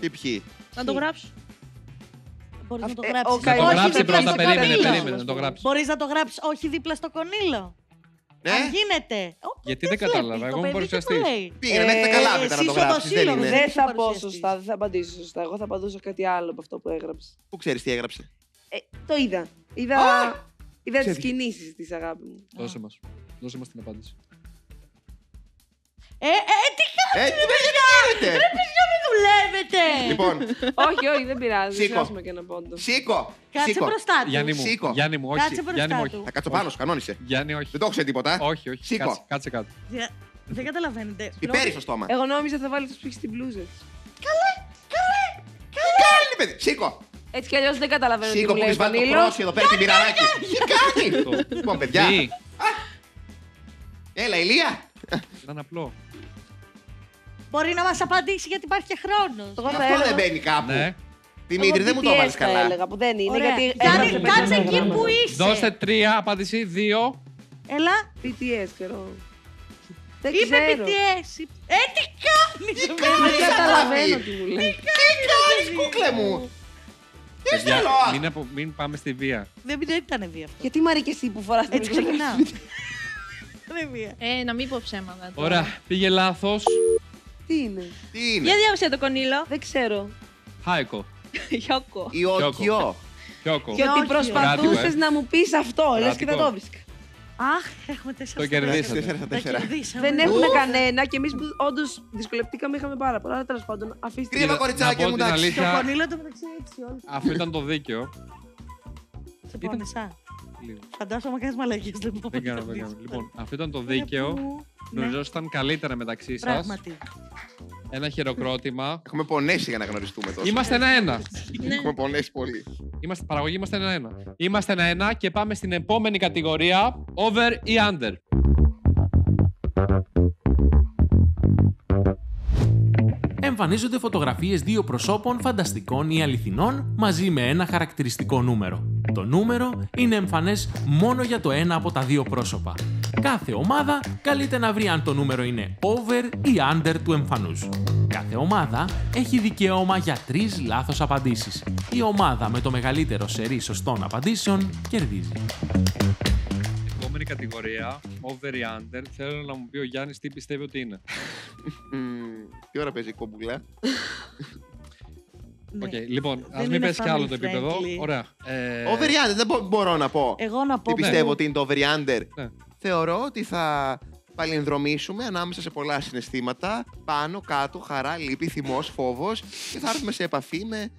Τι ποιοι. Να το γράψω. Μπορείς να το γράψεις. Να το γράψει πρώτα, περίμενε, περίμενε να το γράψει. Μπορείς να το γράψεις όχι δίπλα στο Κονίλο. Ναι. Αν γίνεται. Γιατί δεν κατάλαβα, εγώ είμαι παρουσιαστής. Πήγαινε μέχρι τα καλά μετά να το γράψεις. Δεν θα πω σωστά, δεν θα απαντήσω σωστά. Εγώ θα απαντούσα κάτι άλλο από αυτό που έγραψε. Πού ξέρεις τι έγραψε? Το είδα. Είδα τις κινήσεις της, αγάπη μου. Δώσε μας. Δώσε μας την απάντηση. Ε, ε, τι κάνετε! Ρε παιδιά, μην δουλεύετε! Λοιπόν. Όχι, όχι, δεν πειράζει. Σήκω. Σήκω. Κάτσε μπροστά του. Γιάννη μου, όχι. Γιάννη μου, όχι. Θα κάτσω πάνω σου, κανόνισε. Γιάννη, όχι. Δεν το έχω σε τίποτα. Όχι, όχι. Σήκω. Κάτσε κάτω. Δεν καταλαβαίνετε. Πιπέρι στο στόμα. Εγώ νόμιζα θα βάλει τους πίχες στην μπλούζα. Καλέ, καλέ, καλέ. Καλή, παιδί. Σήκω. Έτσι κι αλλιώς δεν καταλαβαίνω. Σήκω που βάλει το πρόσχη εδώ πέρα την πυραράκι. Κάτι. Λοιπόν, παιδιά. Έλα, Ηλία. Ήταν απλό. Μπορεί να μας απαντήσει γιατί υπάρχει και χρόνος. Αυτό δεν μπαίνει κάπου. Ναι. Δημήτρη, δεν μου το βάλεις καλά. Έλεγα, που δεν είναι, γιατί Γιάννη, κάτσε εκεί που είσαι. Δώστε τρία, απάντηση, δύο. Έλα. μπι τι ες καιρό. Δεν είπε μπι τι ες. Ε, τι κάνεις. Τι κάνεις, καταλαβαίνω τι μου λέει. Τι κάνεις, κούκλε μου. Μην πάμε στη βία. Δεν ήταν βία αυτό. Γιατί μ' αρέσει εσύ που φοράς την ξεκινά. Ε, να μην πω ψέματα. Ωραία, πήγε λάθος. Τι είναι? Τι είναι? Για διάβασε το Κονίλο. Δεν ξέρω. Χάικο. Χιόκο. Ιωκιό. Χιόκο. Και ότι προσπαθούσες να μου πεις αυτό, λες και δεν το βρίσκα. Αχ, έχουμε τέσσερα. Το κερδίσαμε. Δεν έχουμε κανένα και εμείς που όντως δυσκολευτήκαμε είχαμε πάρα πολλά. Αλλά τέλος πάντων, αφήστε. Κρύβα κοριτσάκια μου, εντάξει. Το Κονίλο το μεταξύ έτσι όλοι. Αυτό ήταν το δίκαιο. Σε πόνεσα. Φαντάζομαι κάνεις μαλακίες. Δεν κάνω, δεν κάνω. Λοιπόν, αυτό ήταν το δίκαιο. Γνωριζόσταν καλύτερα μεταξύ σας. Πράγματι. Ένα χειροκρότημα. Έχουμε πονέσει για να γνωριστούμε τόσο. Είμαστε ένα-ένα. Έχουμε πονέσει πολύ. Είμαστε, παραγωγή είμαστε ένα-ένα. Είμαστε ένα-ένα και πάμε στην επόμενη κατηγορία. Over ή under. Εμφανίζονται φωτογραφίες δύο προσώπων φανταστικών ή αληθινών μαζί με ένα χαρακτηριστικό νούμερο. Το νούμερο είναι εμφανές μόνο για το ένα από τα δύο πρόσωπα. Κάθε ομάδα καλείται να βρει αν το νούμερο είναι over ή under του εμφανούς. Κάθε ομάδα έχει δικαίωμα για τρεις λάθος απαντήσεις. Η ομάδα με το μεγαλύτερο σερί σωστών απαντήσεων κερδίζει. Επόμενη κατηγορία, over ή under, θέλω να μου πει ο Γιάννης τι πιστεύει ότι είναι. Τι ώρα παίζει η κομπούλα. Okay, ναι. Λοιπόν, ας μην πες κι άλλο το επίπεδο. Ωραία. Ε... Over under, δεν μπορώ να πω. Εγώ να πω. Τι πιστεύω ναι. ότι είναι το over under. Ναι. Θεωρώ ότι θα παλινδρομήσουμε ανάμεσα σε πολλά συναισθήματα. Πάνω, κάτω, χαρά, λύπη, θυμός, φόβος. Και θα έρθουμε σε επαφή με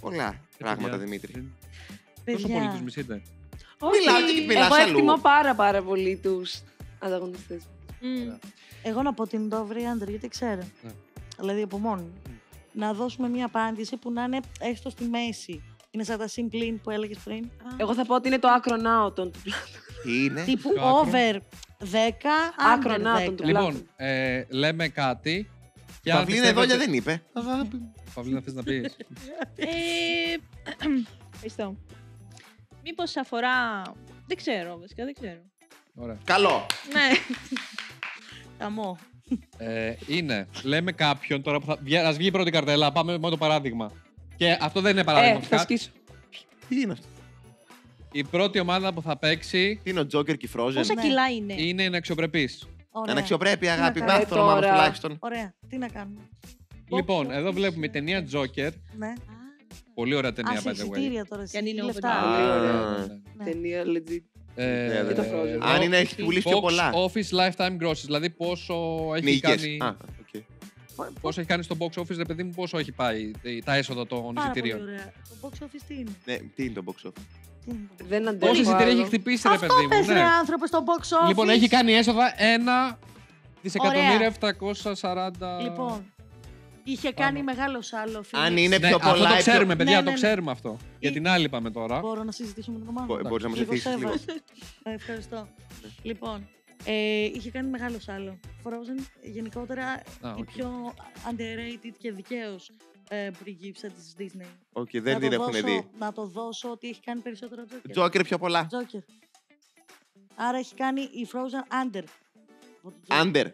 πολλά πράγματα, Δημήτρη. Πόσο πολύ τους μισείτε? Εγώ εκτιμώ πάρα πάρα πολύ τους ανταγωνιστές. Εγώ να πω την το over under, γιατί ξέρω. Δηλαδή από μόνο. Να δώσουμε μια απάντηση που να είναι έστω στη μέση. Είναι σαν τα συμπλήν που έλεγες πριν. Εγώ θα πω ότι είναι το άκρο νάωτον του πλάτου. Είναι. Τύπου over δέκα, άκρο νάωτον του πλάτου. Λοιπόν, ε, λέμε κάτι. Παυλίνα εδώ και δεν είπε. Παυλίνα, θες να πεις? Ευχαριστώ. Μήπως αφορά... Δεν ξέρω, βασικά, δεν ξέρω. Ωραία. Καλό. Ναι. Ταμό. Ε, είναι, λέμε κάποιον τώρα που θα ας βγει η πρώτη καρτέλα, πάμε με το παράδειγμα. Και αυτό δεν είναι παράδειγμα. Ε, θα σκίσω. Τι είναι αυτό? Η πρώτη ομάδα που θα παίξει... Τι είναι ο Τζόκερ και η Frozen. Πόσα κιλά είναι? Είναι αναξιοπρεπής. Αναξιοπρέπεια, αγάπη, μάθω το μάλλον τουλάχιστον. Ωραία, τι να κάνουμε. Λοιπόν, εδώ βλέπουμε η ταινία Τζόκερ. Ναι. Πολύ ωραία ταινία, by the way. Α, σε εισιτήρια τώρα, ταινία legit. Ε, yeah, yeah. Αν είναι, έχει πουλήσει πιο πολλά. Office lifetime grosses, δηλαδή πόσο έχει Μήκες. κάνει. Ah, okay. Πόσο έχει κάνει στο box office, ρε παιδί μου, πόσο έχει πάει τα έσοδα των εισιτηρίων. Το box office τι είναι? Ναι, τι είναι το box office? Δεν αντέχω. Πόσα εισιτήρια έχει χτυπήσει, ρε παιδί μου. Αυτό πες, ναι. ρε άνθρωπο, στο box office. Λοιπόν, έχει κάνει έσοδα ένα δισεκατομμύριο επτακόσια σαράντα. Λοιπόν. Είχε κάνει Άμα. μεγάλο σάλο. Αν είναι πιο ναι, πολλά. Αυτό το ξέρουμε, παιδιά, ναι, ναι, ναι. το ξέρουμε αυτό. Ή... Για την άλλη πάμε τώρα. Μπορώ να συζητήσουμε με τον Μάικλ. Μπορείς να μας βοηθήσεις λίγο. Ευχαριστώ. Λοιπόν, Ε, είχε κάνει μεγάλο σάλο. Frozen γενικότερα ah, okay. η πιο underrated και δικαίως ε, πριγκίψα της Disney. Okay, δεν την έχουμε δει. Να το δώσω ότι έχει κάνει περισσότερα Τζόκερ. Τζόκερ πιο πολλά. Joker. Άρα έχει κάνει η Frozen under. Under. Under.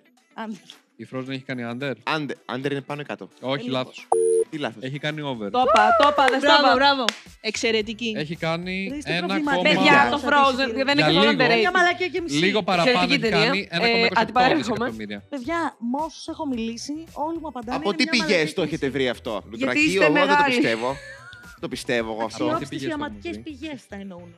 Η Frozen έχει κάνει under. Under, under είναι πάνω κάτω. Όχι, ε, λάθος. Τι λάθος. Έχει κάνει over. Τόπα, τόπα, δεν στάβα. Μπράβο, εξαιρετική. Έχει κάνει ένα κόμμα. Παιδιά, το Frozen δεν έχει καθόλου underrated. Λίγο παραπάνω έχει κάνει ένα κόμμα είκοσι οκτώ δισεκατομμύρια. Παιδιά, με όσους έχω μιλήσει, όλοι μου απαντάνε. Από τι πηγές το έχετε βρει αυτό? Λουτρακείο, εγώ δεν το πιστεύω. Το πιστεύω εγώ αυτό. Από τις ιαματικές πηγές τα εννοούν.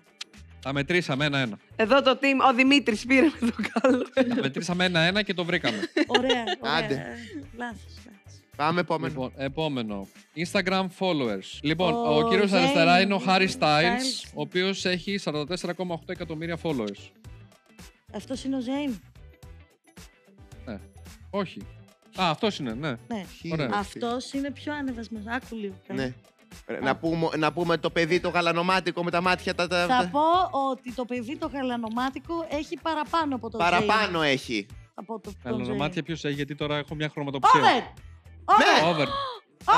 Τα μετρήσαμε ένα-ένα. Εδώ το team, ο Δημήτρης πήρε με το καλό. Τα μετρήσαμε ένα-ένα και το βρήκαμε. Ωραία, ωραία. Λάθος. Πάμε επόμενο. Λοιπόν, επόμενο. Instagram followers. Λοιπόν, oh, ο κύριος yeah. αριστερά είναι ο Harry Styles, ο οποίος έχει σαράντα τέσσερα κόμμα οκτώ εκατομμύρια followers. Αυτός είναι ο Zayn. Ναι. Όχι. Α, αυτός είναι, ναι. ναι. Αυτός είναι πιο ανεβασμένος. Άκου λίγο. Ναι. Να πούμε, να πούμε το παιδί το γαλανομάτικο με τα μάτια τα, τα... Θα πω ότι το παιδί το γαλανομάτικο έχει παραπάνω από το Zayn. Παραπάνω Zayn. έχει. Από το γαλανομάτια ποιος έχει, γιατί τώρα έχω μια χρωματοψία. Over! Over. Ναι. Over.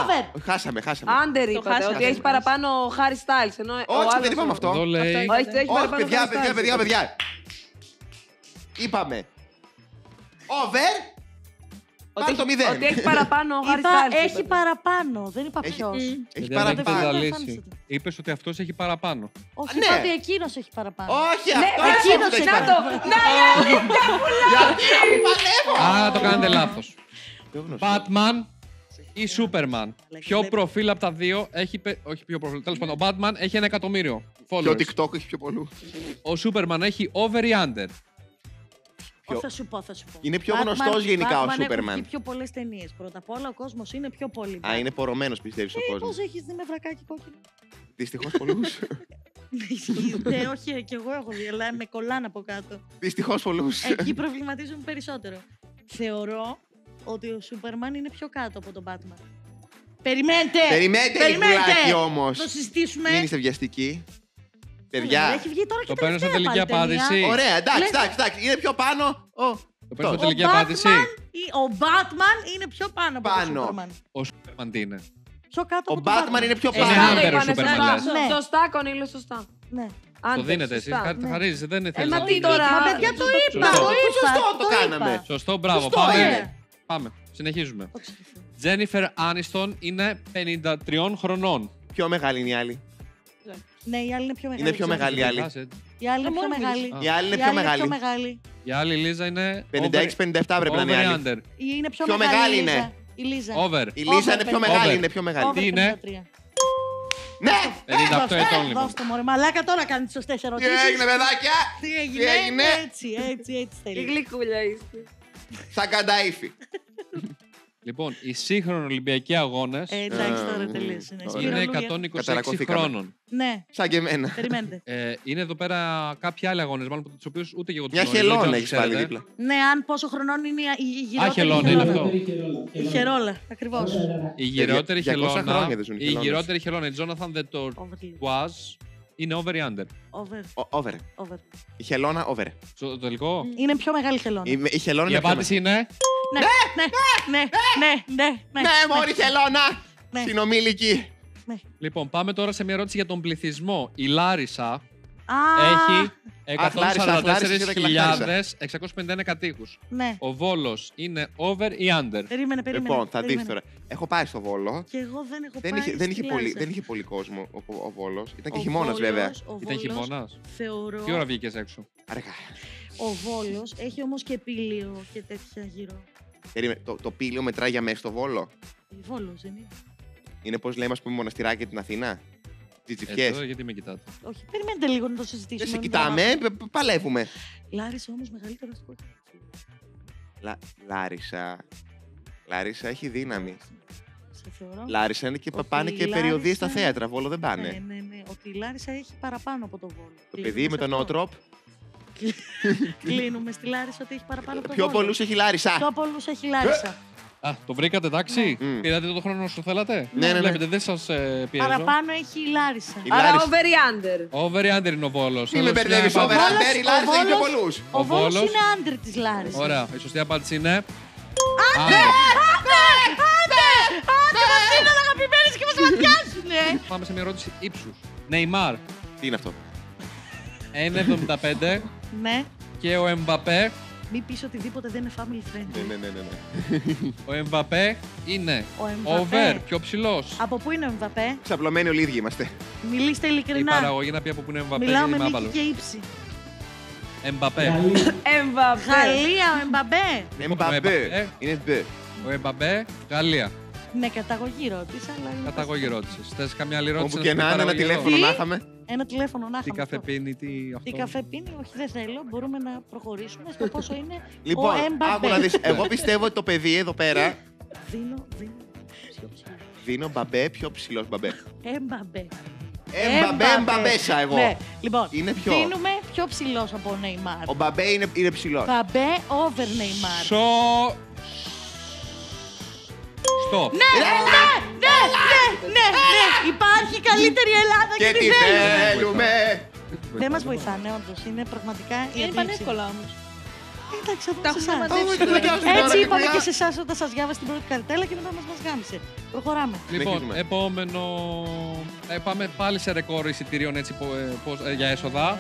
Over. Α, χάσαμε, χάσαμε. Άντερ είπατε χάσαμε, ότι χάσαμε. έχει παραπάνω ο Harry Styles. Ενώ όχι, ο άλλος... δεν είπαμε αυτό. αυτό λέει... Όχι, όχι παιδιά, παιδιά, παιδιά, παιδιά. Είπαμε. Over. Ότι, το μηδέν. Ότι έχει παραπάνω ο Harry Styles. Έχει παραπάνω, δεν είπα ποιος. Έχει, έχει παραπάνω. Είπες ότι αυτός έχει παραπάνω. Όχι, ναι. είπα ότι εκείνος έχει παραπάνω. Όχι, ναι, αυτός εκείνος έχει παραπάνω. Να το, να η αλήθεια. Α, το κάνετε λάθος. Batman ή Superman. Ποιο προφίλ από τα δύο έχει. Όχι, ποιο προφίλ. Τέλος πάντων, ο Batman έχει ένα εκατομμύριο followers. Ποιο TikTok έχει πιο πολλού. Ο Superman έχει over ή under. Ποιο... Θα σου πω, θα σου πω. Είναι πιο γνωστός γενικά ο Superman. Έχει πιο πολλές ταινίες. Πρώτα απ' όλα ο κόσμος είναι πιο πολύ. Α, είναι πορωμένος, πιστεύεις ο κόσμος. Πώς έχεις δει με βρακάκι κόκκινο? Δυστυχώς πολλούς. Ναι, όχι, κι εγώ έχω δει, αλλά με κολλάνε από κάτω. Δυστυχώς πολλούς. Εκεί προβληματίζουν περισσότερο. Θεωρώ ότι ο Σούπερμαν είναι πιο κάτω από τον Batman. Περιμένετε! Περιμένετε! Περιμένετε! Όμως. Το συζητήσουμε. Μην είστε βιαστικοί. Παιδιά. Έχει βγει τώρα και το παίρνω στην τελική απάντηση. Ωραία, εντάξει, εντάξει. Είναι πιο πάνω. Oh. Το παίρνω στην τελική απάντηση. Ο Batman είναι πιο πάνω από τον Σούπερμαν. Ο Σούπερμαν τι είναι? Πιο κάτω. Ο Batman είναι πιο πάνω. Είναι άντερο Σούπερμαν. Σωστά, Κονίλο, σωστά. Ναι. Το δίνετε εσείς, τα χαρίζετε. Δεν είναι θέμα. Μα παιδιά το είπα. Σωστό το κάναμε. Σωστό, μπράβο. Πάμε. Πάμε. Συνεχίζουμε. Τζένιφερ Άνιστον είναι πενήντα τρία χρονών. Πιο μεγάλη είναι η άλλη. Ναι, η άλλη είναι πιο μεγάλη. Είναι πιο μεγάλη η άλλη. Η άλλη είναι πιο μεγάλη. Η άλλη είναι πιο μεγάλη. Η άλλη Λίζα είναι πενήντα έξι πενήντα επτά πρέπει να είναι η άλλη. Είναι πιο μεγάλη είναι. Η Λίζα. Over. Η Λίζα είναι πιο μεγάλη, είναι πιο μεγάλη. Τι είναι? Ναι! πενήντα οκτώ ετών λοιπόν. Δώστε μου ρε μαλάκα, τώρα κάνει τις σωστές ερωτήσεις. Τι έγινε παιδάκια? Τι έγινε? Έτσι, έτσι, έτσι θέλει. Η γλυκούλια είστε. Σαν κανταήφι. Λοιπόν, οι σύγχρονοι Ολυμπιακοί αγώνες ε, εντάξει, τώρα τελείωσε. Είναι εκατόν είκοσι έξι χρόνων. Ναι. Σαν και εμένα. Περιμένετε. Ε, είναι εδώ πέρα κάποιοι άλλοι αγώνες, μάλλον από τους οποίους ούτε και εγώ τους γνωρίζω. Μια χελώνα έχεις πάλι δίπλα. Ναι, αν πόσο χρονών είναι η γυρότερη. Α, χελώνα είναι αυτό. Η χελώνα, ακριβώς. Η γυρότερη χελώνα. Η γυρότερη χελώνα, η Τζόναθαν Δε Τορκουάζ. Είναι over ή under? Over. Over. over. Η χελώνα, over. Στο τελικό. Είναι πιο μεγάλη η χελώνα. Η, η, χελώνα η απάντηση είναι... Ναι, ναι, ναι, ναι, ναι, ναι, ναι, ναι μόλι χελώνα, ναι. συνομήλικη. Ναι. Λοιπόν, πάμε τώρα σε μια ερώτηση για τον πληθυσμό. Η Λάρισα Α, έχει εκατόν σαράντα τέσσερις χιλιάδες εξακόσιους πενήντα ένα κατοίκους. Ναι. Ο Βόλος είναι over ή under? Περίμενε, περίμενε. Λοιπόν, θα δεις τώρα. Έχω πάει στο Βόλο. Και εγώ δεν έχω δεν είχε, πάει δεν είχε, πολύ, δεν είχε πολύ κόσμο ο, ο, ο Βόλος. Ήταν και χειμώνας βέβαια. Ο Ήταν χειμώνας. Θεωρώ... Τι ώρα βγήκες έξω? Αργά. Ο Βόλος έχει όμως και πήλιο και τέτοια γύρω. Περίμενε, το, το πήλιο μετράει για μέσα στο Βόλο. Ο Βόλος δεν είναι. Είναι πώς λέμε, ας πούμε, μοναστηράκι και την Αθηνά. Εδώ, γιατί με κοιτάτε? Όχι, περιμένετε λίγο να το συζητήσουμε. Δεν σε κοιτάμε, παλεύουμε. Λάρισα όμως μεγαλύτερο σπορ. Λα, Λάρισα. Λάρισα έχει δύναμη. Σε θεωρώ. Λάρισα είναι και ότι πάνε και Λάρισα... περιοδίες στα θέατρα. Βόλο δεν πάνε. Ναι, ναι, ναι. Ότι η Λάρισα έχει παραπάνω από το Βόλο. Το παιδί Λάρισα με τον Νότροπ. Κλείνουμε στη Λάρισα ότι έχει παραπάνω από το Βόλο. Πιο πολλούς έχει Λάρισα. Πιο πολλούς έχει Λάρισα. Α, το βρήκατε, εντάξει. Mm. Πήρατε το χρόνο όσο θέλατε. Ναι, ναι, ναι. Βλέπετε, δεν σας ε, πιέζω. Παραπάνω έχει η Λάρισα. Η Άρα Λάρισα. Over ή under. Over ή under είναι ο Βόλος. Τι με μπερδεύεις, over ή under, η Λάρισα έχει πιο πολλούς. Ο Βόλος είναι under της Λάρισας. Ωραία, η σωστή απάντηση είναι... Άντε! Άντε! Άντε! Άντε! Μας δίνουν αγαπημένες και μας ματιάζουνε. Πάμε σε μια ερώτηση ύψους. Νέιμάρ. Τι είναι αυτό? ένα εβδομήντα πέντε. Ναι. Και ο Mbappé. Μην πεις οτιδήποτε, δεν είναι family friend. Ναι, ναι, ναι, ναι. Ο Mbappé είναι ο over, πιο ψηλός. Από πού είναι ο Mbappé? Ξαπλωμένοι όλοι οι ίδιοι είμαστε. Μιλήστε ειλικρινά. Η παραγωγή να πει από πού είναι ο Mbappé. Μιλάω με νίκη και ύψη. Mbappé. Mbappé. Γαλλία, ο Mbappé. Mbappé. Είναι Mbappé. Ο Mbappé, Γαλλία. Ναι, καταγωγή ρώτησα, αλλά... Καταγωγή ρώτησες. Θες καμιά άλλη ρώτηση? Όπου και να είναι, ένα τηλέφωνο να είχαμε. Ένα τηλέφωνο να είχαμε. Τι καφέ πίνει, τι αυτό. Τι καφέ πίνει, όχι, δεν θέλω. Μπορούμε να προχωρήσουμε στο πόσο είναι λοιπόν, ο Mbappé. Άκου να δεις, εγώ πιστεύω ότι το παιδί εδώ πέρα... Δίνω, δίνω, πιο ψηλό. Δίνω Mbappé, πιο ψηλός Mbappé. Mbappé. Mbappé, Mbappé εγώ. Ναι. Λοιπόν, είναι πιο... δίνουμε πιο ψηλός από ο Νέιμάρ. Ο Mbappé είναι, είναι ψηλός. Mbappé over Neymar. Σο... Στο. Ναι, ναι, ναι, ναι, ναι, ναι. Υπάρχει καλύτερη Ελλάδα και τη θέλουμε. Δεν μας βοηθάνε όντως, είναι πραγματικά... Είναι πανεύκολα όμως. Εντάξει, έτσι είπαμε και σε εσάς όταν σας διάβασε την πρώτη καρτέλα και μετά μας γάμισε. Προχωράμε. Λοιπόν, επόμενο... Πάμε πάλι σε ρεκόρ εισιτηρίων για έσοδα.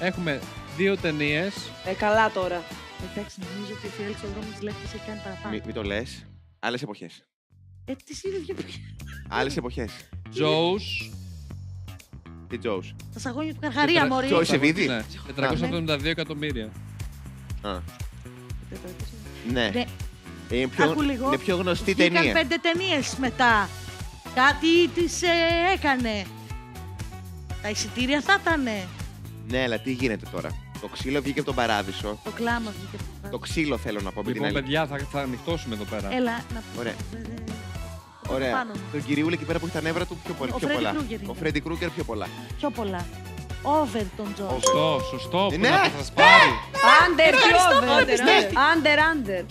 Έχουμε δύο ταινίες. Ε, καλά τώρα. Εντάξει, νομίζω ότι η Φιέλης ο δρόμος της Λέκτης έχει κάνει παραπάνω. Μην το λες. Άλλες εποχές. Ε, τις ίδιες εποχές. Άλλες εποχές. Τζόους. Τι Τζόους? Τα σαγόνια του Καρχαρία, μωρί. Τζόους Σεβίδη. τετρακόσια εβδομήντα δύο εκατομμύρια. Α. Ναι. Είναι πιο γνωστή ταινία. Βγήκαν πέντε ταινίες μετά. Κάτι τις έκανε. Τα εισιτήρια θα ήτανε. Ναι, αλλά τι γίνεται τώρα. Το ξύλο βγήκε από τον παράδεισο. Το κλάμα βγήκε από τον παράδεισο. Το ξύλο θέλω να πω. Λοιπόν, παιδιά, θα, θα ανοιχτώσουμε εδώ πέρα. Έλα, να πω. Ωραία. Το Ωραία. Τον κυριούλη εκεί πέρα που έχει τα νεύρα του πιο, ο πιο πολλά. Κρούγκερ, ο Φρέντι Κρούγκερ πιο πολλά. Πιο πολλά. Over τον Τζο. Σωστό, σωστό. Ναι, ναι, ναι. Under και over. Under, under.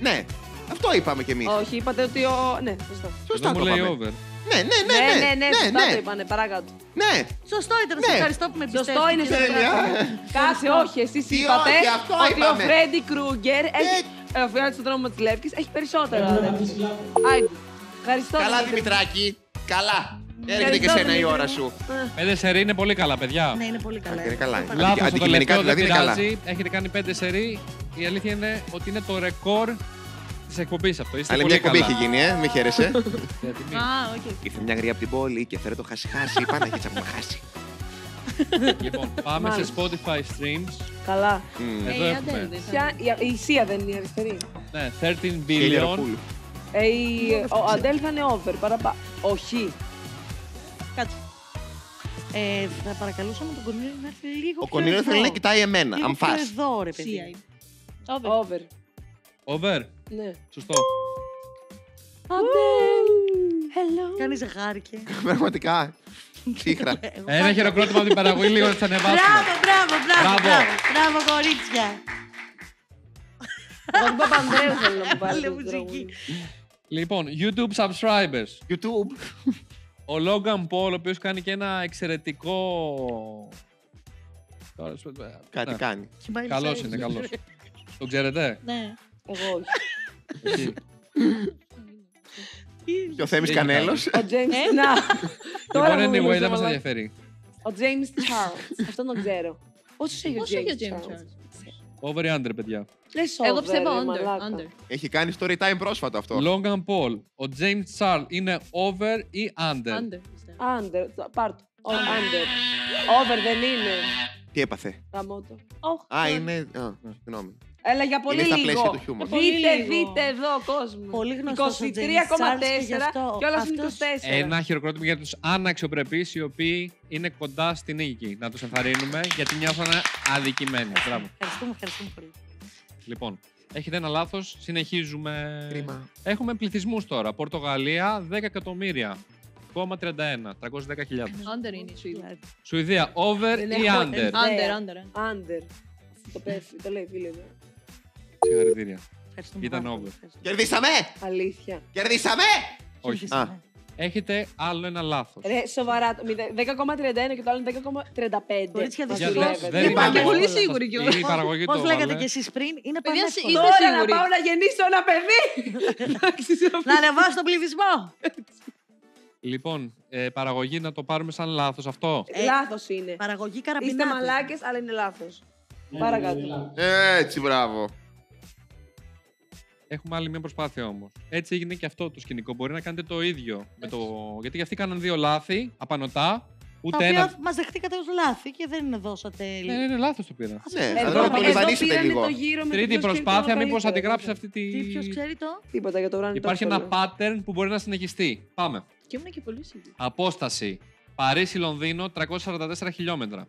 Ναι, αυτό είπαμε κι εμείς. Όχι, είπατε ότι ο... Ναι, σωστό. Σωστά το είπαμε. Ναι, ναι, ναι, ναι, ναι, ναι, ναι, ναι. Το είπανε, παρακάτω. Ναι. Σωστό ήταν, σας ευχαριστώ που με πιστεύετε. Σωστό είναι, σας Κάθε, όχι, εσείς είπατε ότι ο Φρέντι Κρούγκερ, ο Φιάννης στον δρόμο της Λεύκης, έχει περισσότερα. Ευχαριστώ. Καλά, Δημητράκη, καλά. Έρχεται και σένα η ώρα σου. Πέντε σερί είναι πολύ καλά, παιδιά. Ναι, είναι πολύ καλά. Αντικειμενικά δηλαδή είναι καλά. Έχετε κάνει πέντε σερί, η αλήθεια είναι ότι είναι το ρεκόρ. Τη εκπομπή αυτό. Είστε αλλά μια εκπομπή είχε γίνει, ε, μη χαίρεσαι. Ήρθε μια γριά από την πόλη και φέρε το χασχάσι. Είπα να έχεις ακόμα χάσει. Λοιπόν, πάμε σε Spotify streams. Καλά. Εδώ έχουμε. Η Ισία δεν είναι η αριστερή. Ναι, thirteen billion. Ο Αντέλ θα είναι over, παραπάνω. Όχι. Κάτσε. Θα παρακαλούσα με τον Κονίλο να έρθει λίγο πιο εδώ. Ο Κονίλο θέλει να κοιτάει εμένα. Λίγο πιο εδώ, ρε παιδί. Over. Over. Ναι. Σωστό. Αντέλ. Κάνεις γάρκε. Πραγματικά. Ψύχρα. Ένα χειροκρότημα από την παραγωγή λίγο θα ανεβάσουμε. Μπράβο, μπράβο, μπράβο. Μπράβο, κορίτσια. Τον Παπανδρέου θέλω να πάρει μουσική. Λοιπόν, YouTube subscribers. YouTube. Ο Logan Paul, ο οποίος κάνει και ένα εξαιρετικό... Κάτι κάνει. Καλός είναι, καλός. Το ξέρετε? Ναι. Εγώ όχι. Και ο Θέμης Κανέλος. Ο Τζέιμς Τσαρλς. Λοιπόν, anyway, δεν μας ενδιαφέρει. Ο Τζέιμς Τσαρλς. Αυτό τον ξέρω. Πόσο έχει ο Τζέιμς Τσαρλς? Over ή under, παιδιά? Εγώ πιστεύω under. Έχει κάνει story time πρόσφατα αυτό. Logan Paul. Ο Τζέιμς Τσαρλς είναι over ή under? Under. Πάρ' το. Under. Over δεν είναι. Τι έπαθε? Γαμώτο. Α, είναι... Συγγνώμη. Έλα για πολύ λίγο. Δείτε, δείτε εδώ κόσμο. Πολύ γνωστός ο είκοσι τρία κόμμα τέσσερα και όλα είναι είκοσι τέσσερα. Ένα χειροκρότημα για τους αναξιοπρεπείς οι οποίοι είναι κοντά στην νίκη. Να τους ενθαρρύνουμε γιατί νιώθουν αδικημένοι. Ευχαριστούμε, ευχαριστούμε πολύ. Λοιπόν, έχετε ένα λάθος, συνεχίζουμε. Κρίμα. Έχουμε πληθυσμούς τώρα. Πορτογαλία, δέκα εκατομμύρια. τριακόσια τριάντα ένα, τριακόσια δέκα χιλιάδες. Under είναι η Σουηδία. Σουηδία, over ή under? Under, under. Under. Το λέει φίλε εδώ. Συγχαρητήρια. Ήταν over. Κερδίσαμε! Αλήθεια. Κερδίσαμε! Όχι. Α. Έχετε άλλο ένα λάθος. Ρε, σοβαρά. δέκα κόμμα τριάντα ένα και το άλλο δέκα κόμμα τριάντα πέντε. Κορίτσια, δεν σίγουρα. Είμαι και πολύ σίγουρη κιόλας. Πώς λέγατε κι εσείς πριν, είναι πάντα σίγουρη. Τώρα να πάω να γεννήσω ένα παιδί. Να ανεβάσω τον πληθυσμό. Λοιπόν, ε, παραγωγή να το πάρουμε σαν λάθος αυτό. Ε, λάθος είναι. Παραγωγή καραπινάκου. Είστε μαλάκες, αλλά είναι λάθος. Ε, Παρακάτω. Ε, έτσι, μπράβο. Έχουμε άλλη μια προσπάθεια όμως. Έτσι έγινε και αυτό το σκηνικό. Μπορεί να κάνετε το ίδιο. Με το... Γιατί αυτοί κάναν δύο λάθη, απανωτά. Ούτε τα οποία ένα... μας δεχτήκατε ως λάθη και δεν δώσατε... Ναι, ε, είναι λάθος το πήρα. Ε, ε, εδώ πήρανε λίγο. Το γύρο με τρίτη προσπάθεια, μήπως αντιγράψει αυτή τη... Τι, ποιος ξέρει το? Τίποτα για το βράδυ. Υπάρχει ένα pattern που μπορεί να συνεχιστεί. Πάμε. Και ήμουν και πολύ σίγουρη. Απόσταση. Παρίσι-Λονδίνο, τριακόσια σαράντα τέσσερα χιλιόμετρα.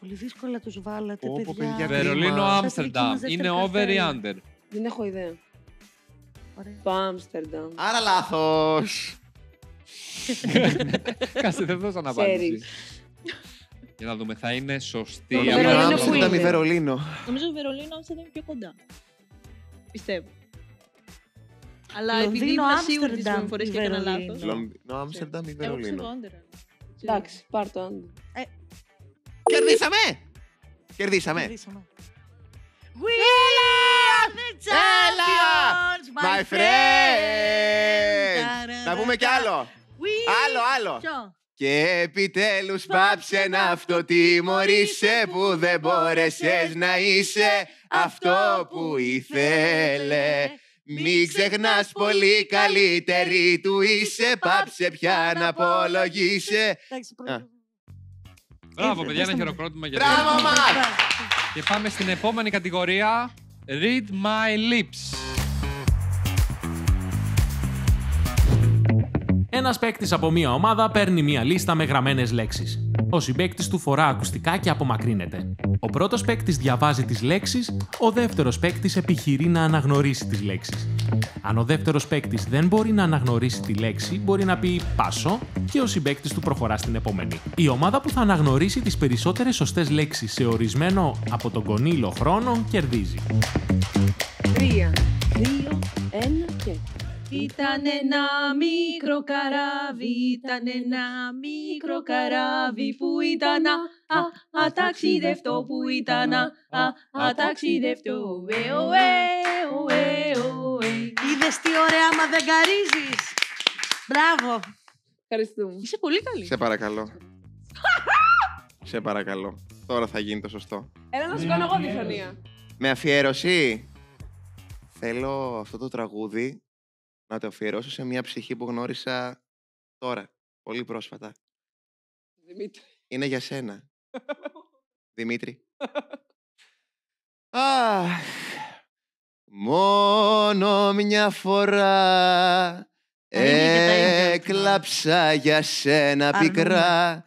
Πολύ δύσκολα τους βάλατε, oh, παιδιά. Βερολίνο-Άμστερνταμ. Είναι over ή under? Δεν έχω ιδέα. Ωραία. Το Άμστερνταμ. Άρα λάθος. Κάτσε, δεν δώσαν απάντηση. Για να δούμε, θα είναι σωστή. Το Άμστερνταμ ή Βερολίνο. Νομίζω ότι Βερολίνο-Άμστερνταμ είναι πιο κοντά. Πιστεύω. Αλλά επειδή ήμουν σίγουρη τις δύο φορές και έκανα λάθος. Λονδίνο, Άμστερνταμ ή Βερολίνο. Εντάξει, πάρ' το άντερα. Κερδίσαμε! Κερδίσαμε! We are the champions, my friend! Να πούμε κι άλλο! Άλλο, άλλο! Και επιτέλους πάψε να αυτοτιμωρείσαι που δεν μπόρεσες να είσαι αυτό που ήθελε. Μην ξεχνάς, πολύ καλύτερη του είσαι. Πάψε πια να απολογείσαι. Μπράβο, παιδιά, ένα χειροκρότημα για την Μπράβο, και πάμε στην επόμενη κατηγορία. Read my lips. Ένας παίκτης από μία ομάδα παίρνει μία λίστα με γραμμένες λέξεις. Ο συμπαίκτης του φορά ακουστικά και απομακρύνεται. Ο πρώτος παίκτης διαβάζει τις λέξεις, ο δεύτερος παίκτης επιχειρεί να αναγνωρίσει τις λέξεις. Αν ο δεύτερος παίκτης δεν μπορεί να αναγνωρίσει τη λέξη, μπορεί να πει «πάσω» και ο συμπαίκτης του προχωρά στην επόμενη. Η ομάδα που θα αναγνωρίσει τις περισσότερες σωστές λέξεις σε ορισμένο από τον Κονίλο χρόνο κερδίζει. Τρία, δύο, ένα και... Ήταν ένα μικρό καράβι, ήταν ένα μικρό καράβι που ήταν α, α, αταξιδευτό, που ήταν α, α, αταξιδευτό. Ε, ο, ε, ο, ε, ο, ε. Είδες τι ωραία μα δεν καρίζεις. Μπράβο. Ευχαριστούμε. Είσαι πολύ καλή. Σε παρακαλώ. Σε παρακαλώ. Τώρα θα γίνει το σωστό. Έλα να σου κάνω εγώ διφωνία. Με αφιέρωση. Θέλω αυτό το τραγούδι να το αφιερώσω σε μια ψυχή που γνώρισα τώρα, πολύ πρόσφατα. Δημήτρη. Είναι για σένα. Δημήτρη. Αχ, μόνο μια φορά έκλαψα για σένα πικρά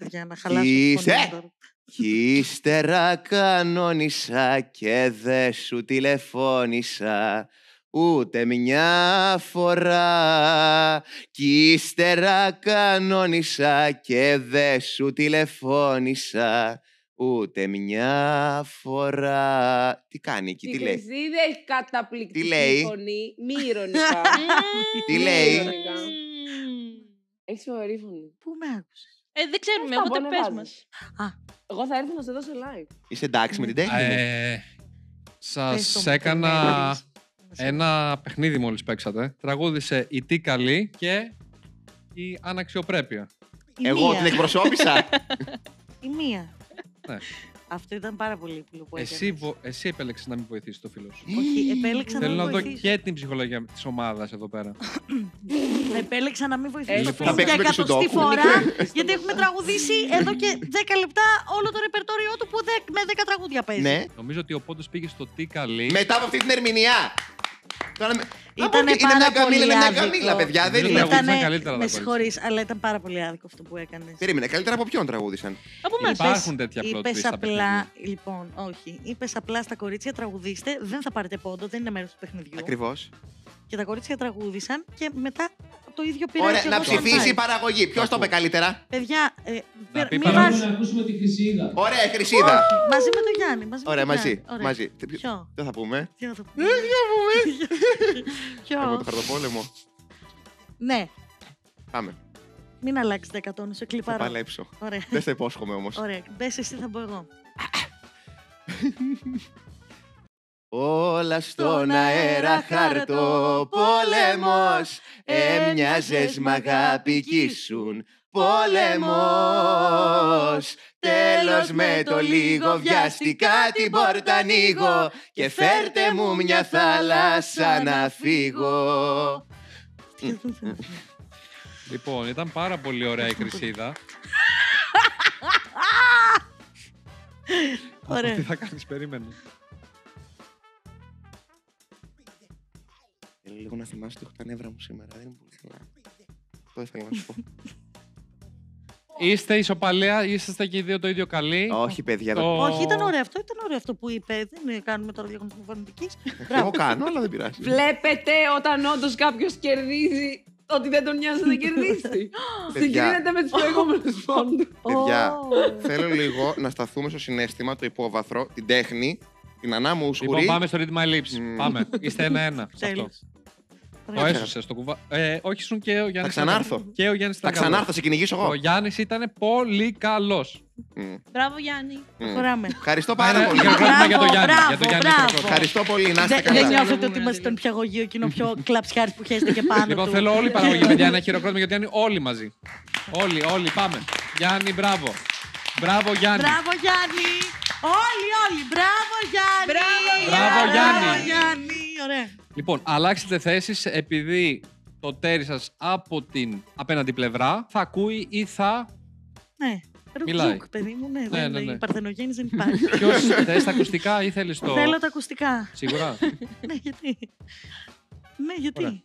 και ύστερα κανόνισα και δε σου τηλεφώνησα ούτε μια φορά, κι ύστερα κανόνισα και δε σου τηλεφώνησα ούτε μια φορά. Τι κάνει εκεί, τι λέει? Τη Χρυσίδα έχει καταπληκτική φωνή, μη ειρωνικά. Τι λέει? Έχεις φοβερή φωνή. Πού με άκουσες? Ε, δεν ξέρουμε, εγώ δεν πες μας. Εγώ θα έρθω να σε δώσω live. Είσαι εντάξει με την τέχνη? Σας έκανα... Ένα παιχνίδι μόλις παίξατε. Τραγούδισε η Τι Καλή και η Αναξιοπρέπεια. Η Εγώ μία. Την εκπροσώπησα. Η μία. Ναι. Αυτό ήταν πάρα πολύ πλοκό. Εσύ, εσύ επέλεξες να μην βοηθήσεις το φίλο σου. Όχι, επέλεξα να μην βοηθήσεις. Θέλω να δω και την ψυχολογία της ομάδας εδώ πέρα. Επέλεξα να μην βοηθήσεις το φίλο για εκατοστή φορά. Γιατί έχουμε τραγουδήσει εδώ και δέκα λεπτά όλο το ρεπερτόριό του που με δέκα τραγούδια παίζει. Ναι. Νομίζω ότι ο πόντος πήγε στο Τι Καλή. Μετά από αυτή την ερμηνεία. Ήτανε πάρα πολύ άδικο. Με συγχωρείς, αλλά ήταν πάρα πολύ άδικο αυτό που έκανες. Περίμενε, καλύτερα από ποιον τραγούδισαν? Από μας. Υπάρχουν τέτοια plot twist στα παιχνίδια. Λοιπόν, όχι. Είπες απλά στα κορίτσια τραγουδίστε, δεν θα πάρετε πόντο, δεν είναι μέρος του παιχνιδιού. Ακριβώς. Και τα κορίτσια τραγούδισαν και μετά το ίδιο πήρα. Ωραία, να ψηφίσει η παραγωγή. Ποιο το είπε καλύτερα. Παιδιά, ε, να πει μην βάζουμε. Να ακούσουμε τη Χρυσίδα. Ωραία, Χρυσίδα. Μαζί με τον Γιάννη. Μαζί ωραία, μαζί. Γιάννη. Ωραία. Μαζί. Ποιο. Δεν θα πούμε. Τι θα πούμε. Ποιο. Εγώ το χαρτοπόλεμο. Ναι. Πάμε. Μην αλλάξετε εκατόν, σε κλειπάρω. Θα παλέψω. Ωραία. Δεν θα υπόσχομαι όμως. Ωραία, μπες εσύ, θα μπω εγώ. Όλα στον αέρα χαρτό πόλεμος, έμοιαζες μ' αγάπη κι ήσουν πόλεμος. Τέλος με το λίγο βιαστικά την πόρτα ανοίγω και φέρτε μου μια θάλασσα να φύγω. Λοιπόν, ήταν πάρα πολύ ωραία η Χρυσίδα. Ωραία. Τι θα κάνεις, περίμενε. Θέλω λίγο να θυμάσαι ότι έχω τα νεύρα μου σήμερα, δεν είναι πολύ καλά. Αυτό ήθελα να σου πω. Είστε ισοπαλαία, είσαστε και οι δύο το ίδιο καλοί. Όχι, παιδιά. Το... Όχι, ήταν ωραίο αυτό, ήταν ωραίο αυτό που είπε. Δεν κάνουμε τώρα λίγο φωνητική. Εγώ κάνω, αλλά δεν πειράζει. Βλέπετε όταν όντως κάποιος κερδίζει. Ότι δεν τον νοιάζει να κερδίσει. Συγκρίνεται με τους προηγούμενους πόντους. Παιδιά, θέλω λίγο να σταθούμε στο συναίσθημα, το υπόβαθρο, την τέχνη, την ανάμου σκουρή. Λοιπόν, πάμε στο Read My Lips. Πάμε. Είστε ένα-ένα. Το έσωσες το κουβά. Όχι, ήσουν και ο Γιάννης. Θα ξανάρθω. Και ο Γιάννης θα ξανάρθω, σε κυνηγήσω εγώ. Ο Γιάννης ήταν πολύ καλός. Μπράβο, Γιάννη. Προχωράμε. Ευχαριστώ πάρα πολύ. Για τον Γιάννη. Ευχαριστώ πολύ. Να είστε καλά. Δεν νιώθετε ότι είμαστε τον πιαγωγείο και είναι ο πιο κλαψιάρης που χαίρεστε και πάνω. Λοιπόν, θέλω όλη η παραγωγή, παιδιά, ένα χειροκρότημα για τον Γιάννη. Όλοι μαζί. Όλοι, όλοι. Πάμε. Γιάννη, μπράβο. Μπράβο, Γιάννη. Μπράβο, Γιάννη. Όλοι, όλοι. Μπράβο, Γιάννη. Μπράβο, Γιάννη. Ωραία. Λοιπόν, αλλάξετε θέσεις επειδή το τέρι σας από την απέναντι πλευρά θα ακούει ή θα. Ναι. Μιλάει. Ρουκ, παιδί μου, ναι, ναι, ναι, ναι. Η παρθενογέννηση δεν υπάρχει. Ποιος θες τα ακουστικά ή θέλεις το. Θέλω τα ακουστικά. Σίγουρα. Ναι, γιατί. Ναι, γιατί. Ωραία.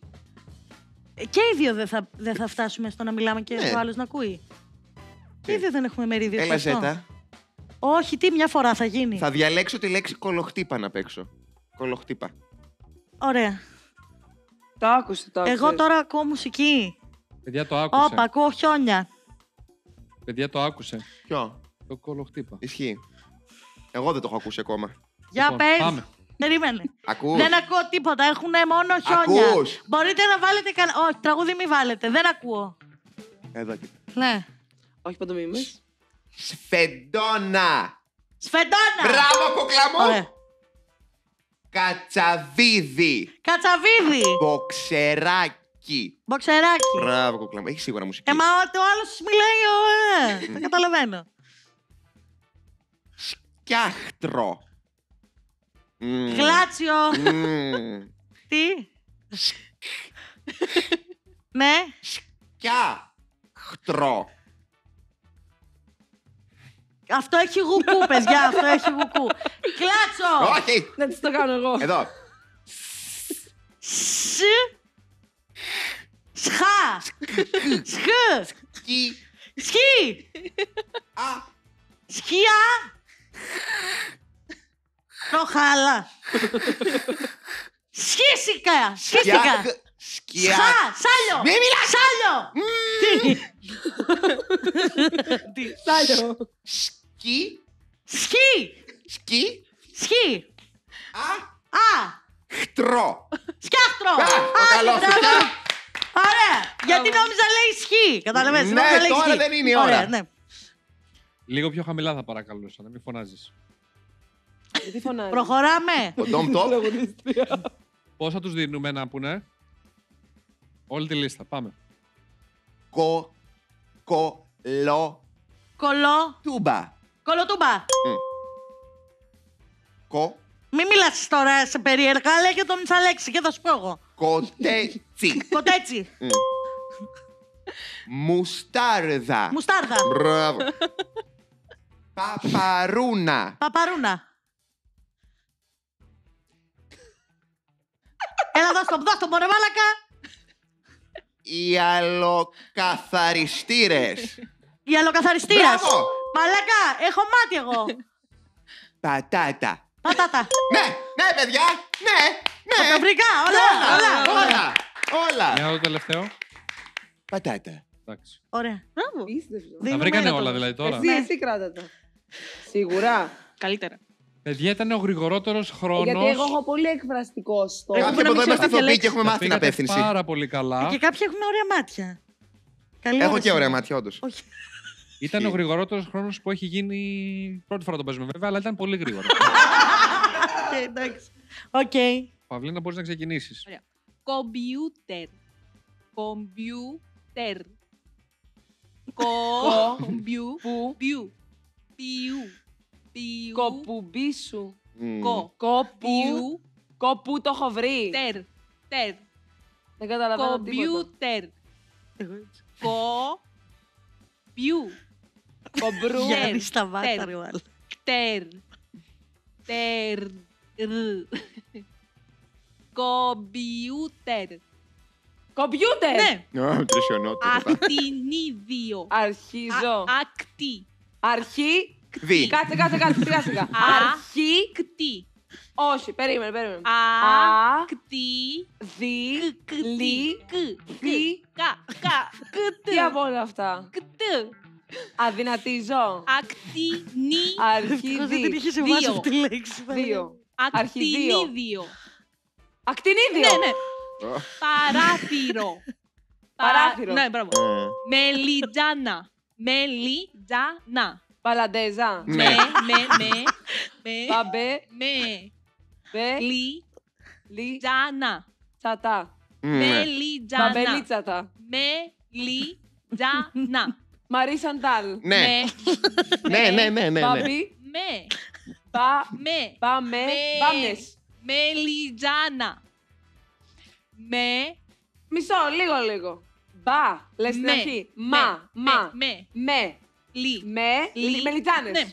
Και οι δύο δεν θα, δε θα φτάσουμε στο να μιλάμε και ναι. Ο άλλος να ακούει. Και οι δύο δεν έχουμε μερίδιο. Έλα, ζέτα. Όχι, τι μια φορά θα γίνει. Θα διαλέξω τη λέξη κολοχτύπα να παίξω. Κολοχτύπα. Ωραία. Το άκουσε, το άκουσε. Εγώ τώρα ακούω μουσική. Παιδιά, το άκουσε. Όπα, ακούω χιόνια. Παιδιά, το άκουσε. Ποιο? Το κολοχτύπα. Ισχύει. Εγώ δεν το έχω ακούσει ακόμα. Για λοιπόν, πες. Πάμε. Περίμενε. Ακούς. Δεν ακούω τίποτα. Έχουν μόνο χιόνια. Ακούς. Μπορείτε να βάλετε κανένα. Όχι, τραγούδι μη βάλετε. Δεν ακούω. Εδώ κοίτα. Ναι. Όχι παντομήμες. Σφεντόνα. Σφεντόνα. Μπράβο, κοκλαμό. Ωραία. Κατσαβίδι. Κατσαβίδι. Μποξεράκι. Μποξεράκι. Μπράβο, κοκλάμα. Έχει σίγουρα μουσική. Ε, μα το άλλο σου μιλάει, ωραία. Δεν καταλαβαίνω. Σκιάχτρο. Γλάτσιο. Τι. Ναι. Σκιάχτρο. Αυτό έχει γουκού, παιδιά, αυτό έχει γουκού. Κλάτσο! Όχι! Να της το κάνω εγώ. Εδώ. Σ. Σχα. Σχ. Σκι. Σκι. Α. Σκιά. Προχάλα. Σχίσικα. Σχίσικα. Σκιά. Σάλιο. Μην μιλάς. Σάλιο. Τι. Τι. Σάλιο. Σκι. Σκι. Σκι. Σκι. Α. Α. Χτρό. Σκιάχτρο. Άλλο. Ωραία. Γιατί νόμιζα λέει σκι. Καταλαβαίνεις. Ναι, τώρα δεν είναι η ώρα. Λίγο πιο χαμηλά θα παρακαλούσα, να μην φωνάζεις. Γιατί φωνάζεις. Προχωράμε. Ο Ντομ Τόπ. Πόσα τους δίνουμε να πούνε. Όλη τη λίστα. Πάμε. Κο. Κολό. Κολό. Τούμπα. Κολοτούμπα. Κο. Μη μιλάς τώρα σε περίεργα, αλλά και το μισαλέξη και θα σου πω εγώ. Κοτέτσι. Κοτέτσι. Μουστάρδα. Μουστάρδα. Μπράβο. Παπαρούνα. Παπαρούνα. Έλα δώσ' το, δώσ' το, μωρέ μάλακα. Οι αλοκαθαριστήρες. Οι αλοκαθαριστήρες. Μαλάκα, έχω μάτι εγώ. Πατάτα. Πατάτα. Ναι, ναι, παιδιά, ναι, ναι. Κοκαμπρικά, όλα, όλα, όλα. Μια το τελευταίο. Πατάτα. Εντάξει. Ωραία. Μπράβο. Τα βρήκανε όλα δηλαδή τώρα. Εσύ, εσύ κράτα το. Σίγουρα. Καλύτερα. Παιδιά, ήταν ο γρηγορότερος χρόνος. Γιατί εγώ έχω πολύ εκφραστικό στόχο. Κάποιοι από εδώ είμαστε ηθοποιοί και έχουμε μάθει την απεύθυνση. Πάρα πολύ καλά. Και κάποιοι έχουν ωραία μάτια. Καλή έχω και ωραία μάτια, όντως. Ήταν ο γρηγορότερος χρόνος που έχει γίνει. Πρώτη φορά το παίζουμε βέβαια, αλλά ήταν πολύ γρήγορο. Εντάξει. Οκ. Παυλίνα, μπορείς να ξεκινήσεις. Κομπιούτερ. Κομπιούτερ. Κομπιου. Πιου. Κοπουμπίσου. Κοπου. Κοπου το έχω βρει. Τερ. Τερ. Δεν καταλαβαίνω τίποτα. Κο. Πιου. Κομπρού. Γιάννη σταμάτα ρε μάλλον. Τερ. Τερ. Κομπιούτερ. Κομπιούτερ. Ναι. Ακτινίδιο. Αρχίζω. Ακτί. Αρχί. Δι. Κάτσε, κάτσε, κάτσε, σιγά σιγά. Αρχή. Κτή. Όχι, περίμενε, περίμενε. Α. Κτή. Δι. Κλί. Κτή. Κα. Κα. Κτή. Τι από όλα αυτά. Κτή. Αδυνατίζω. Ακτινί. Αρχή. Δεν την είχε συμβάσει αυτή τη λέξη. Δύο. Ακτινίδιο. Ακτινίδιο. Ναι, ναι. Παράθυρο. Παράθυρο. Ναι, μπράβο. Μελιτζάνα. Μελιτζάνα. Παλαντέζα. Με, με, με, με. Παμπέ. Με. Μπε. Λι. Λι. Τζάνα. Τσατά. Με λι τζάνα. Παμπέλι τσατά. Με λι τζάνα. Μαρί Σαντάλ. Ναι. Ναι, ναι, ναι, ναι. Παμπί. Με. Πα. Με. Παμε. Πάμνες. Με λι τζάνα. Με. Μισό, λίγο, λίγο. Μπα. Λες την αρχή. Μα. Μα. Με. Με. Λι. Με. Λι. Μελιτζάνες. Ναι.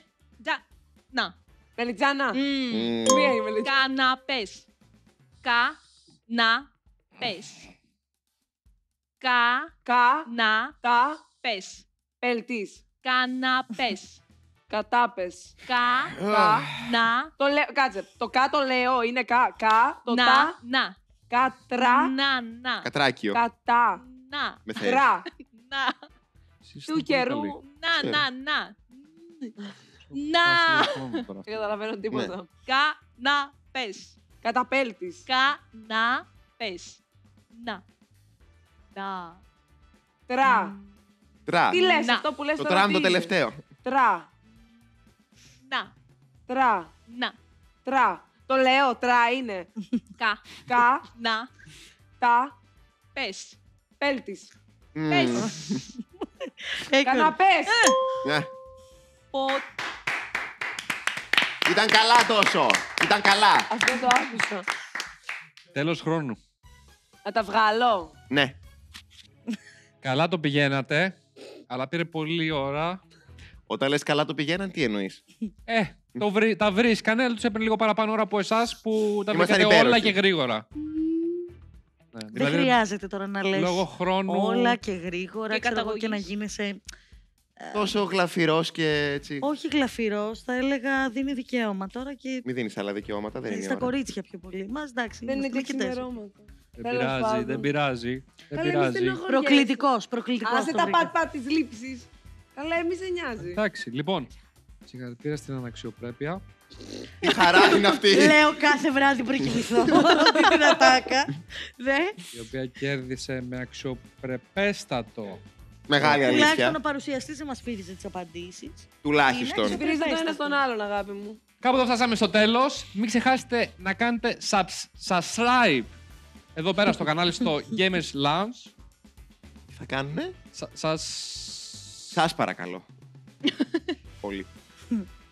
Τζα. Να. Μελιτζάνα. Μία η μελιτζάνα. Καναπές. Κα. Να. Πες. Κα. Κα. Να. Τα. Πες. Πελτής. Καναπές. Κατάπες. Κα. Κα. Να. Το λέω. Κάτσε. Το κα το λέω. Είναι κα. Κα. Το τα. Να. Κατρά. Να. Να. Κατράκιο. Κατά. Να. Ρα. Να. Του καιρού. Να, να, να. Να. Δεν καταλαβαίνω τίποτα. Καναπές. Καταπέλτης. Καναπές. Να. Να. Τρα. Τρα. Τι λες αυτό που λες τώρα. Το τραμ το τελευταίο. Τρα. Να. Τρα. Να. Τρα. Το λέω, τρα είναι. Κα. Κα. Να. Τα. Πες. Πέλτης. Πες. Καναπές! Πο... Ήταν καλά τόσο! Ήταν καλά! Αυτό το άκουσα. Τέλος χρόνου. Να τα βγάλω. Ναι. Καλά το πηγαίνατε, αλλά πήρε πολλή ώρα. Όταν λες καλά το πηγαίναν, τι εννοείς? Ε, το βρι... τα βρίσκανε, αλλά τους έπαιρνε λίγο παραπάνω ώρα από εσάς που τα βρήκατε όλα και γρήγορα. Ναι, δεν δηλαδή, χρειάζεται τώρα να λες λόγω χρόνου, όλα και γρήγορα και, ξέρω, και να γίνεσαι... Τόσο γλαφυρός και έτσι... Όχι γλαφυρός, θα έλεγα δίνει δικαίωμα τώρα και... Μην δίνεις άλλα δικαιώματα, δεν είναι η ώρα. Στα κορίτσια πιο πολύ. Μας εντάξει, δεν είναι ξημερώματα. Δεν πειράζει, δεν πειράζει, δεν πειράζει. Προκλητικός, προκλητικός. Άσε τα πατά της λήψης. Καλά, εμείς δεν νοιάζει. Εντάξει, λοιπόν, συγχαρητήρια στην αναξιοπρέπεια. Η χαρά είναι αυτή. Λέω κάθε βράδυ πριν κοιμηθώ αυτή την ατάκα. Η οποία κέρδισε με αξιοπρεπέστατο. Μεγάλη αλήθεια. Τουλάχιστον ο παρουσιαστής δεν μας φύριζε τις απαντήσεις. Τουλάχιστον. Δεν φύριζε το ένα στον άλλον, αγάπη μου. Κάποτε φτάσαμε στο τέλος. Μην ξεχάσετε να κάνετε subscribe εδώ πέρα στο κανάλι στο Gamers Lounge. Τι θα κάνουνε? Σας παρακαλώ. Πολύ.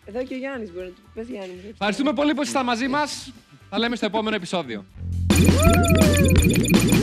Εδώ και ο Γιάννης μπορεί να του πει. Γιάννη. Ευχαριστούμε πολύ που ήσασταν μαζί μας. Θα λέμε στο επόμενο επεισόδιο.